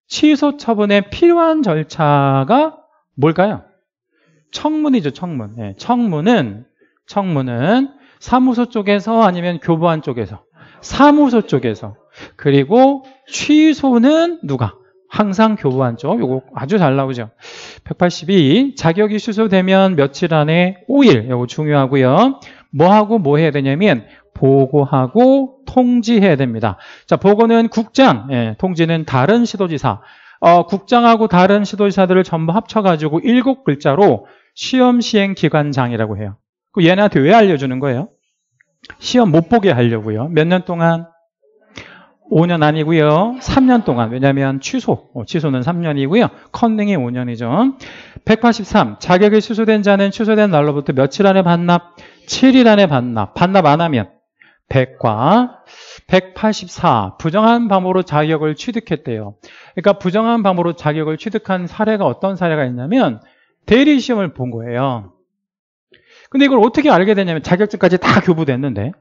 취소 처분에 필요한 절차가 뭘까요? 청문이죠, 청문. 네, 청문은, 청문은 사무소 쪽에서 아니면 교부한 쪽에서, 사무소 쪽에서. 그리고 취소는 누가? 항상 교부한 쪽. 요거 아주 잘 나오죠. 백팔십이. 자격이 취소되면 며칠 안에 오 일. 요거 중요하고요. 뭐하고 뭐 해야 되냐면 보고하고 통지해야 됩니다. 자, 보고는 국장, 예, 통지는 다른 시도지사. 어, 국장하고 다른 시도지사들을 전부 합쳐가지고 일곱 글자로 시험시행기관장이라고 해요. 그 얘네한테 왜 알려주는 거예요? 시험 못 보게 하려고요. 몇 년 동안? 오 년 아니고요. 삼 년 동안. 왜냐하면 취소, 어, 취소는 삼 년이고요. 컨닝이 오 년이죠. 백팔십삼. 자격이 취소된 자는 취소된 날로부터 며칠 안에 반납? 칠 일 안에 반납. 반납 안 하면 백과 백팔십사. 부정한 방법으로 자격을 취득했대요. 그러니까 부정한 방법으로 자격을 취득한 사례가 어떤 사례가 있냐면 대리시험을 본 거예요. 근데 이걸 어떻게 알게 되냐면 자격증까지 다 교부됐는데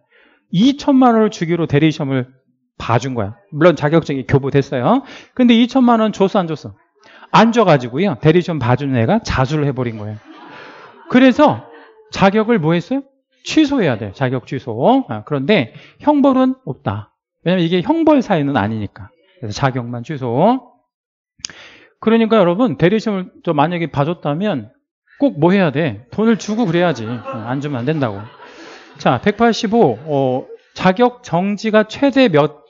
이천만 원을 주기로 대리시험을 봐준 거야. 물론 자격증이 교부됐어요. 근데 이천만 원 줬어 안 줬어? 안 줘가지고요. 대리시험 봐준 애가 자수를 해버린 거예요. 그래서 자격을 뭐 했어요? 취소해야 돼요. 자격 취소. 아, 그런데 형벌은 없다. 왜냐면 이게 형벌 사유는 아니니까. 그래서 자격만 취소. 그러니까 여러분 대리시험을 저 만약에 봐줬다면 꼭 뭐 해야 돼? 돈을 주고 그래야지. 안 주면 안 된다고. 자, 백팔십오. 어, 자격 정지가 최대 몇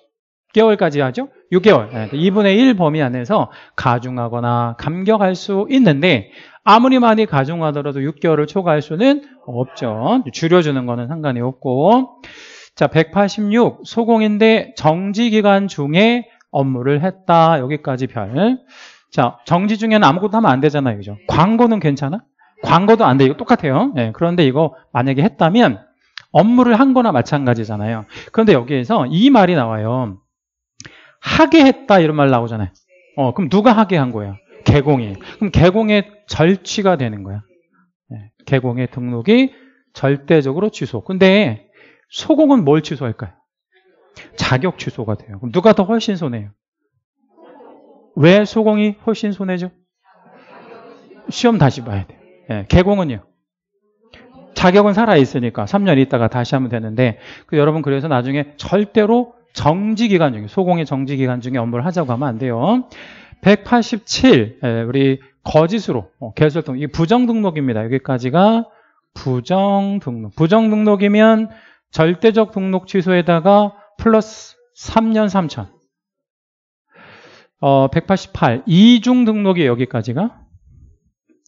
개월까지 하죠? 육 개월. 네, 이분의 일 범위 안에서 가중하거나 감경할 수 있는데 아무리 많이 가중하더라도 육 개월을 초과할 수는 없죠. 줄여주는 거는 상관이 없고. 자, 백팔십육. 소공인데 정지기간 중에 업무를 했다. 여기까지 별. 자, 정지 중에는 아무것도 하면 안 되잖아요. 그죠? 광고는 괜찮아? 광고도 안 돼. 이거 똑같아요. 네, 그런데 이거 만약에 했다면 업무를 한 거나 마찬가지잖아요. 그런데 여기에서 이 말이 나와요. 하게 했다 이런 말 나오잖아요. 어, 그럼 누가 하게 한 거예요? 개공이에요. 그럼 개공의 절취가 되는 거야. 네, 개공의 등록이 절대적으로 취소. 근데 소공은 뭘 취소할까요? 자격 취소가 돼요. 그럼 누가 더 훨씬 손해요? 왜 소공이 훨씬 손해죠? 시험 다시 봐야 돼요. 네, 개공은요? 자격은 살아있으니까 삼 년 있다가 다시 하면 되는데 그 여러분 그래서 나중에 절대로 정지기간 중에 소공의 정지기간 중에 업무를 하자고 하면 안 돼요. 백팔십칠. 예, 우리 거짓으로 어, 개설등 이 부정등록입니다. 여기까지가 부정등록. 부정등록이면 절대적 등록 취소에다가 플러스 삼 년 삼천. 어, 백팔십팔. 이중등록이 여기까지가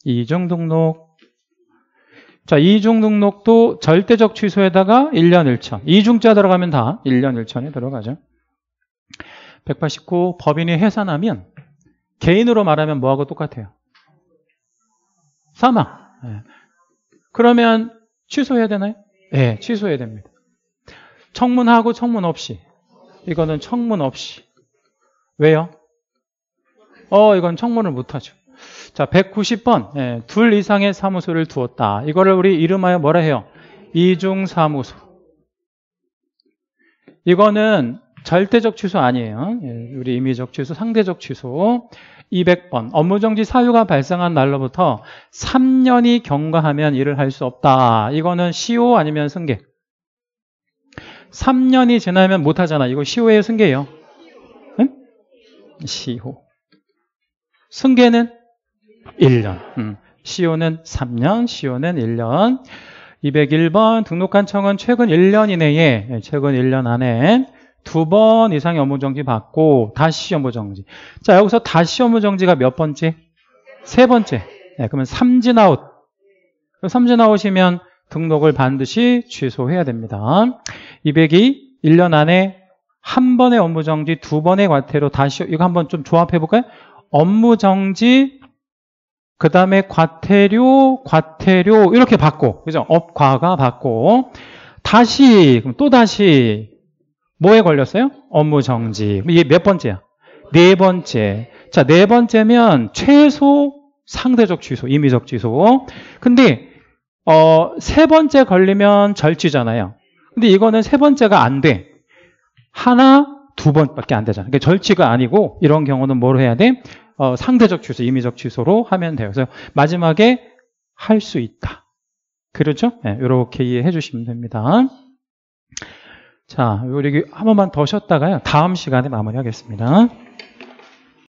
이중등록. 자, 이중 등록도 절대적 취소에다가 일 년 일 천. 이중자 들어가면 다 일 년 일 천에 들어가죠. 백팔십구. 법인이 해산하면 개인으로 말하면 뭐하고 똑같아요? 사망. 그러면 취소해야 되나요? 네, 취소해야 됩니다. 청문하고 청문 없이. 이거는 청문 없이. 왜요? 어, 이건 청문을 못하죠. 자, 백구십 번. 예, 둘 이상의 사무소를 두었다. 이거를 우리 이름하여 뭐라 해요? 이중사무소. 이거는 절대적 취소 아니에요. 예, 우리 임의적 취소, 상대적 취소. 이백 번. 업무정지 사유가 발생한 날로부터 삼 년이 경과하면 일을 할 수 없다. 이거는 시효 아니면 승계. 삼 년이 지나면 못하잖아. 이거 시효예요, 승계예요? 응? 시효. 승계는 일 년. 음. 시효는 삼 년, 시효는 일 년. 이백일 번. 등록한 청은 최근 일 년 이내에, 최근 일 년 안에 두 번 이상의 업무정지 받고 다시 업무정지. 자, 여기서 다시 업무정지가 몇 번째? 세 번째. 네, 그러면 삼진아웃. 삼진아웃이면 등록을 반드시 취소해야 됩니다. 이백이. 일 년 안에 한 번의 업무정지, 두 번의 과태료, 다시, 이거 한번 좀 조합해 볼까요? 업무정지, 그 다음에 과태료, 과태료, 이렇게 받고, 그죠? 업과가 받고, 다시, 그럼 또 다시, 뭐에 걸렸어요? 업무정지. 이게 몇 번째야? 네 번째. 자, 네 번째면 최소 상대적 취소, 임의적 취소. 근데, 어, 세 번째 걸리면 절취잖아요. 근데 이거는 세 번째가 안 돼. 하나, 두 번밖에 안 되잖아요. 그러니까 절취가 아니고, 이런 경우는 뭘 해야 돼? 어, 상대적 취소, 임의적 취소로 하면 돼요. 그래서 마지막에 할 수 있다. 그렇죠? 네, 이렇게 이해해 주시면 됩니다. 자, 우리 한 번만 더 쉬었다가요. 다음 시간에 마무리하겠습니다.